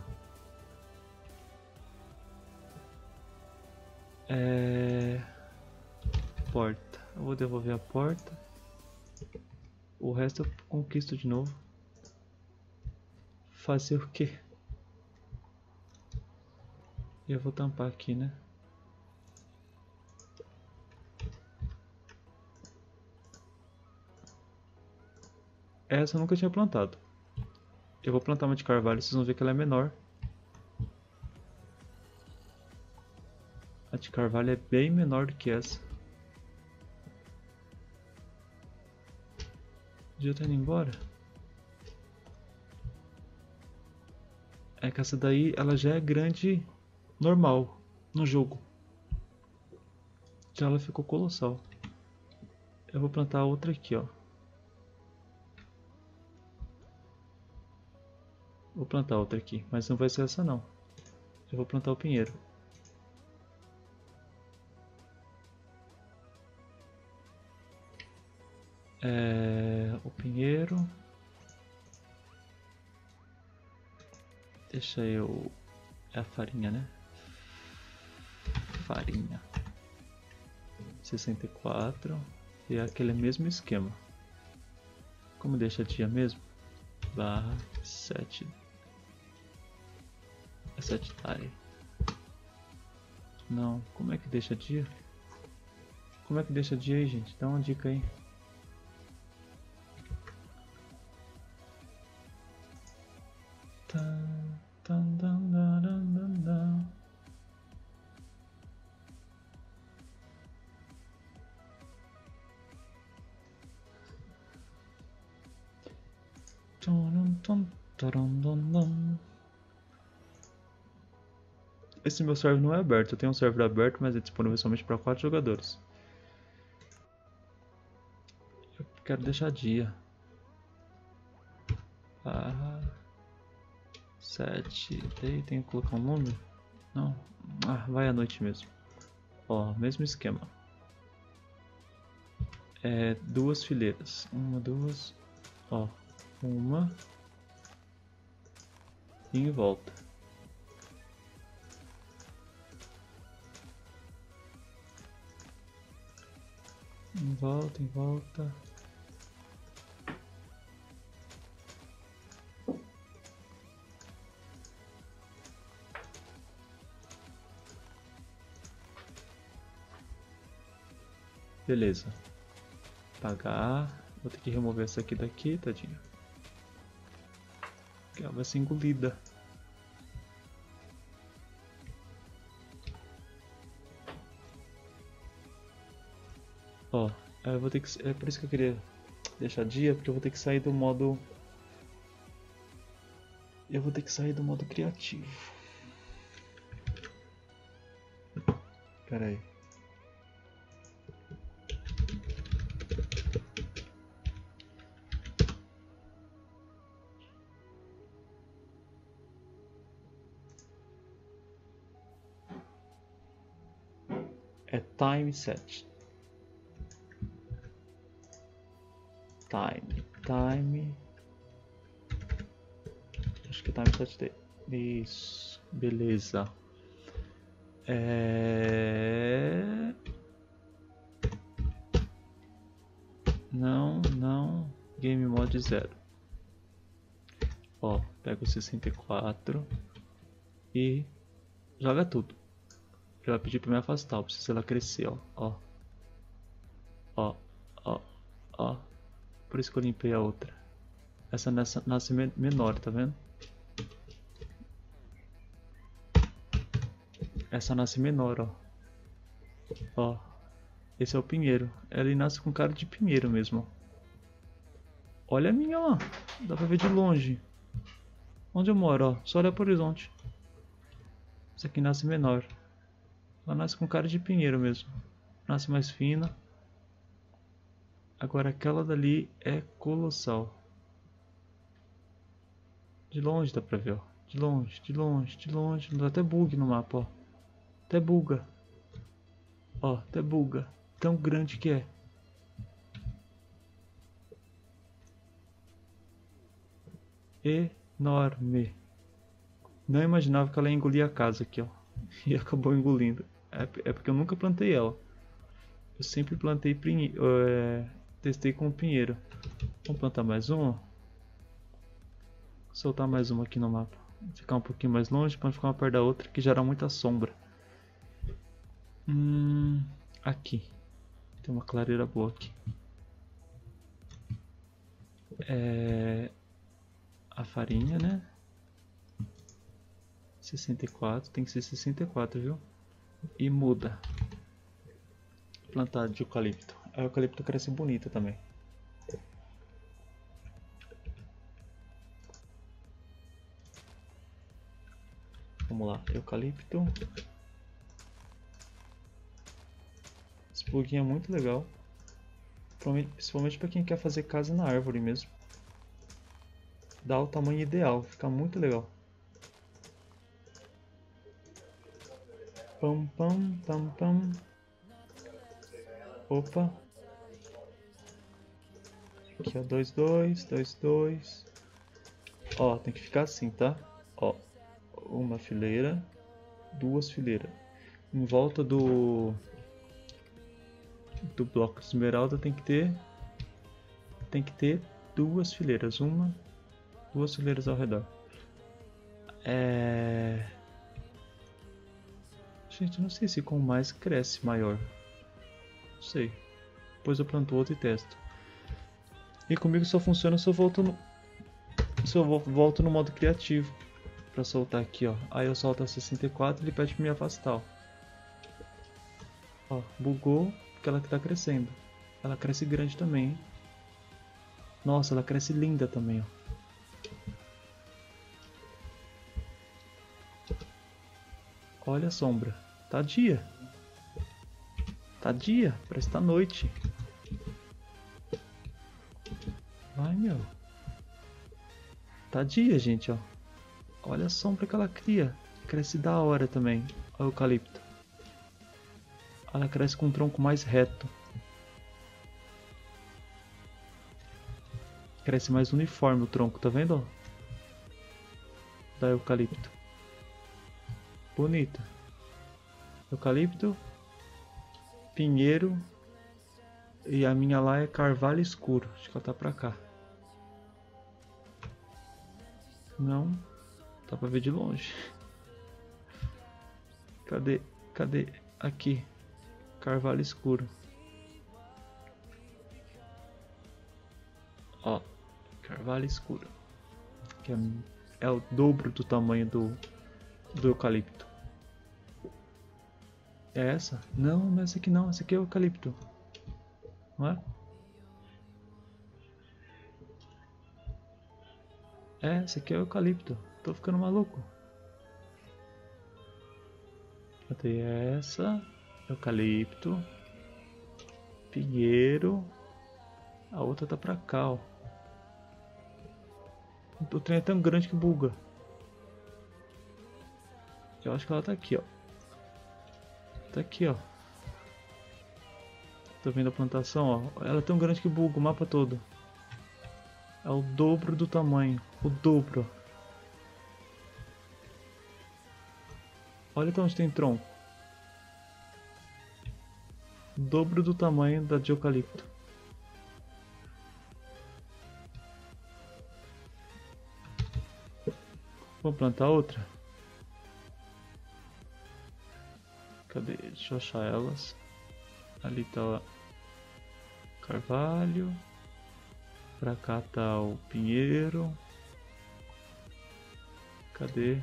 É... porta. Eu vou devolver a porta. O resto eu conquisto de novo. Fazer o quê? E eu vou tampar aqui, né? Essa eu nunca tinha plantado. Eu vou plantar uma de carvalho, vocês vão ver que ela é menor. A de carvalho é bem menor do que essa. Já tá indo embora. É que essa daí ela já é grande normal no jogo. Já ela ficou colossal. Eu vou plantar outra aqui, ó. Vou plantar outra aqui, mas não vai ser essa não. Eu vou plantar o pinheiro. é, o pinheiro. Deixa eu... é a farinha, né? Farinha. sessenta e quatro. E é aquele mesmo esquema. Como deixa a tia mesmo? Barra sete. É sete tire. Não, como é que deixa dia? Como é que deixa dia aí, gente? Dá uma dica aí. Esse meu server não é aberto, eu tenho um server aberto, mas é disponível somente para quatro jogadores. Eu quero deixar dia. Ah, sete, daí tem que colocar um número? Não, ah, vai à noite mesmo. Ó, mesmo esquema. É, duas fileiras, uma, duas, ó, uma e em volta. Em volta, em volta. Beleza. Apagar. Vou ter que remover essa aqui daqui, tadinha. Porque ela vai ser engolida. Ó, eu vou ter que, é por isso que eu queria deixar dia, porque eu vou ter que sair do modo, eu vou ter que sair do modo criativo. Pera aí. É time set. Time, time, acho que é time set day. Isso, beleza. É... Não, não, game mode zero. Ó, pega o sessenta e quatro e joga tudo. Ele vai pedir pra me afastar, eu preciso ela crescer, ó, ó, ó, ó, ó. Por isso que eu limpei a outra. Essa nessa, nasce menor, tá vendo? Essa nasce menor, ó. Ó. Esse é o pinheiro. Ela nasce com cara de pinheiro mesmo. Olha a minha, ó. Dá pra ver de longe. Onde eu moro, ó. Só olha pro horizonte. Essa aqui nasce menor. Ela nasce com cara de pinheiro mesmo. Nasce mais fina. Agora aquela dali é colossal. De longe dá pra ver, ó. De longe, de longe, de longe. Dá até bug no mapa, ó. Até buga. Ó, até buga. Tão grande que é. Enorme. Não imaginava que ela ia engolir a casa aqui, ó. E acabou engolindo. É porque eu nunca plantei ela. Eu sempre plantei pinheiro, é, testei com pinheiro. Vamos plantar mais um. Vou soltar mais uma aqui no mapa. Ficar um pouquinho mais longe para ficar uma perto da outra, que gera muita sombra. Hum, aqui tem uma clareira boa aqui. É, a farinha, né? sessenta e quatro, tem que ser sessenta e quatro, viu? E muda. Plantar de eucalipto. A eucalipto cresce bonita também. Vamos lá, eucalipto. Esse plugin é muito legal, principalmente para quem quer fazer casa na árvore mesmo. Dá o tamanho ideal, fica muito legal. Pam pam pam pam. Opa, Aqui, ó, dois, dois, dois, dois. Ó, tem que ficar assim, tá? Ó, uma fileira, duas fileiras. Em volta do... do bloco de esmeralda tem que ter... tem que ter duas fileiras. Uma, duas fileiras ao redor. É... Gente, não sei se com mais cresce maior. Não sei. Depois eu planto outro e testo. E comigo só funciona se eu volto no... se eu volto no modo criativo. Pra soltar aqui, ó. Aí eu solto a sessenta e quatro e ele pede pra me afastar, ó. Ó, bugou. Aquela que tá crescendo. Ela cresce grande também, hein? Nossa, ela cresce linda também, ó. Olha a sombra. Tá dia. Tá dia. Parece que tá noite. Vai, meu. Tá dia, gente, ó. Olha a sombra que ela cria. Cresce da hora também. Olha o eucalipto. Ela cresce com um tronco mais reto. Cresce mais uniforme o tronco, tá vendo, ó? Da eucalipto. Bonita. Eucalipto, pinheiro, e a minha lá é carvalho escuro. Acho que ela tá pra cá. Não, tá pra ver de longe. Cadê? Cadê? Aqui. Carvalho escuro. Ó, carvalho escuro. Que é, é o dobro do tamanho do, do eucalipto. É essa? Não, não é essa aqui não. Essa aqui é o eucalipto. Não é? É, essa aqui é o eucalipto. Tô ficando maluco. Cadê essa? Eucalipto. Pinheiro. A outra tá pra cá, ó. O trem é tão grande que buga. Eu acho que ela tá aqui, ó. Tá aqui, ó. Tô vendo a plantação, ó. Ela é tão grande que buga o mapa todo. É o dobro do tamanho. O dobro. Olha até onde tem tronco. O dobro do tamanho da de eucalipto. Vou plantar outra. Cadê? Deixa eu achar elas. Ali tá o carvalho. Pra cá tá o pinheiro. Cadê?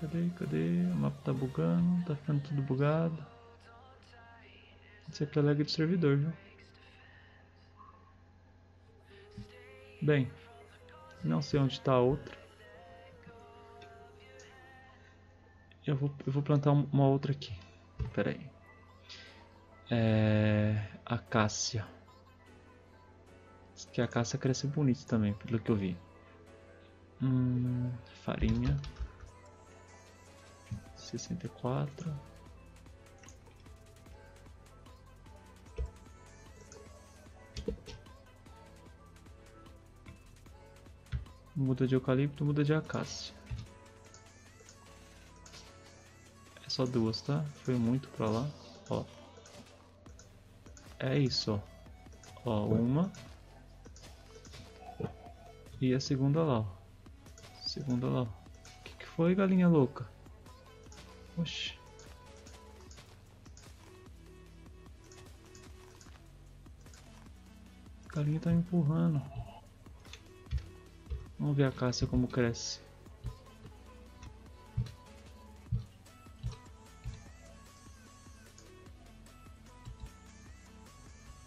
Cadê? Cadê? O mapa tá bugando. Tá ficando tudo bugado. Isso aqui é lag do servidor, viu? Bem, não sei onde tá a outra. Eu vou, eu vou plantar uma outra aqui. Pera aí. É... Acácia. Diz que a acácia cresce bonito também, pelo que eu vi. Hum, farinha. sessenta e quatro. Muda de eucalipto, muda de acácia. Só duas, tá? Foi muito pra lá, ó. É isso, ó. Ó, uma. E a segunda lá, ó. Segunda lá, ó. Que que foi, galinha louca? Oxi. A galinha tá me empurrando. Vamos ver a acácia como cresce.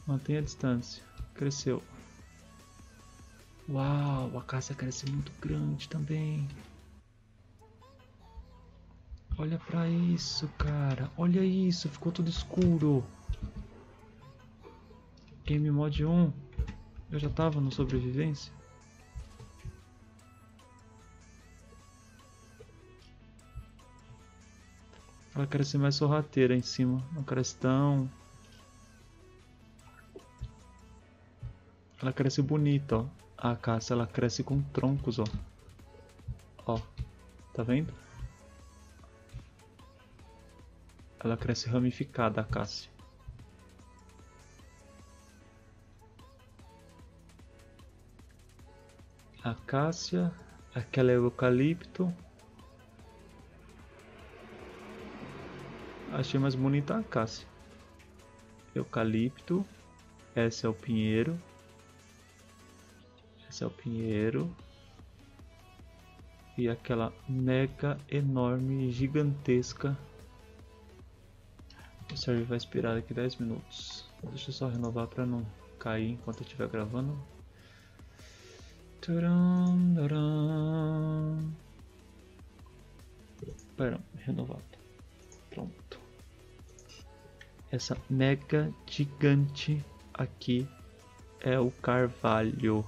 Mantenha a distância. Cresceu. Uau, a acácia cresce muito grande também. Olha pra isso, cara. Olha isso, ficou tudo escuro. Game Mode um. Eu já tava no sobrevivência. Ela cresce mais sorrateira em cima. Não cresce tão... Ela cresce bonita, ó. A acácia, ela cresce com troncos, ó. Ó, tá vendo? Ela cresce ramificada, a acácia. Acácia, aquela é eucalipto. Achei mais bonita a acácia. Eucalipto. Esse é o pinheiro. Esse é o pinheiro. E aquela mega enorme, gigantesca. O server vai expirar daqui dez minutos. Deixa eu só renovar para não cair enquanto eu estiver gravando. Tcharam, tcharam. Pera, renovado. Pronto. Essa mega gigante aqui é o carvalho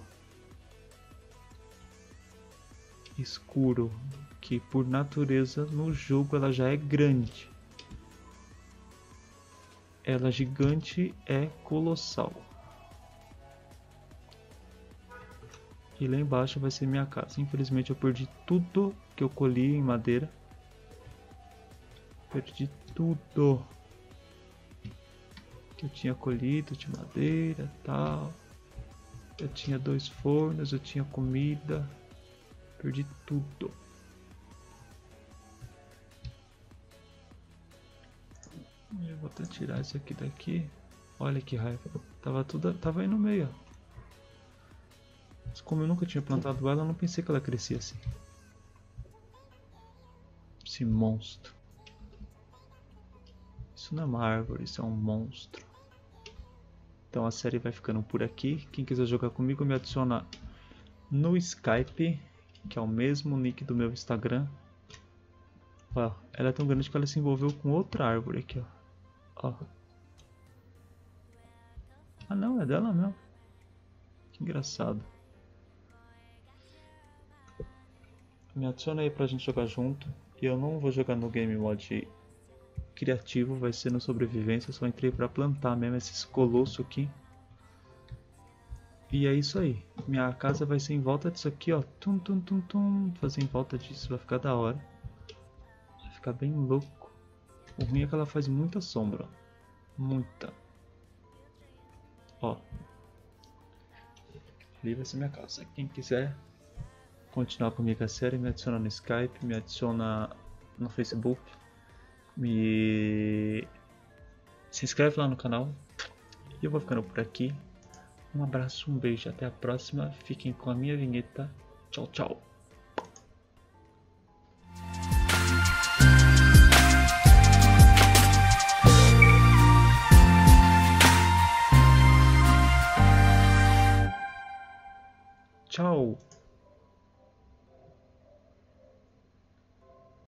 escuro, que por natureza no jogo ela já é grande. Ela gigante é colossal. E lá embaixo vai ser minha casa. Infelizmente eu perdi tudo que eu colhi em madeira. Perdi tudo que eu tinha colhido de madeira, tal. Eu tinha dois fornos, eu tinha comida. Perdi tudo. Eu vou até tirar isso aqui daqui. Olha que raiva. Tava, tudo, tava aí no meio. Mas como eu nunca tinha plantado ela, eu não pensei que ela crescia assim. Esse monstro. Isso não é uma árvore, isso é um monstro. Então a série vai ficando por aqui. Quem quiser jogar comigo me adiciona no Skype, que é o mesmo nick do meu Instagram. Ó, ela é tão grande que ela se envolveu com outra árvore aqui, ó. Ó. Ah não, é dela mesmo. Que engraçado. Me adiciona aí pra gente jogar junto. E eu não vou jogar no game mod criativo, vai ser no sobrevivência. Eu só entrei pra plantar mesmo esses colossos aqui. E é isso aí, minha casa vai ser em volta disso aqui, ó, tum tum tum tum, fazer em volta disso, vai ficar da hora, vai ficar bem louco. O ruim é que ela faz muita sombra, ó. Muita, ó, ali vai ser minha casa. Quem quiser continuar comigo a série, me adiciona no Skype, me adiciona no Facebook, me... se inscreve lá no canal, e eu vou ficando por aqui. Um abraço, um beijo, até a próxima. Fiquem com a minha vinheta. Tchau, tchau.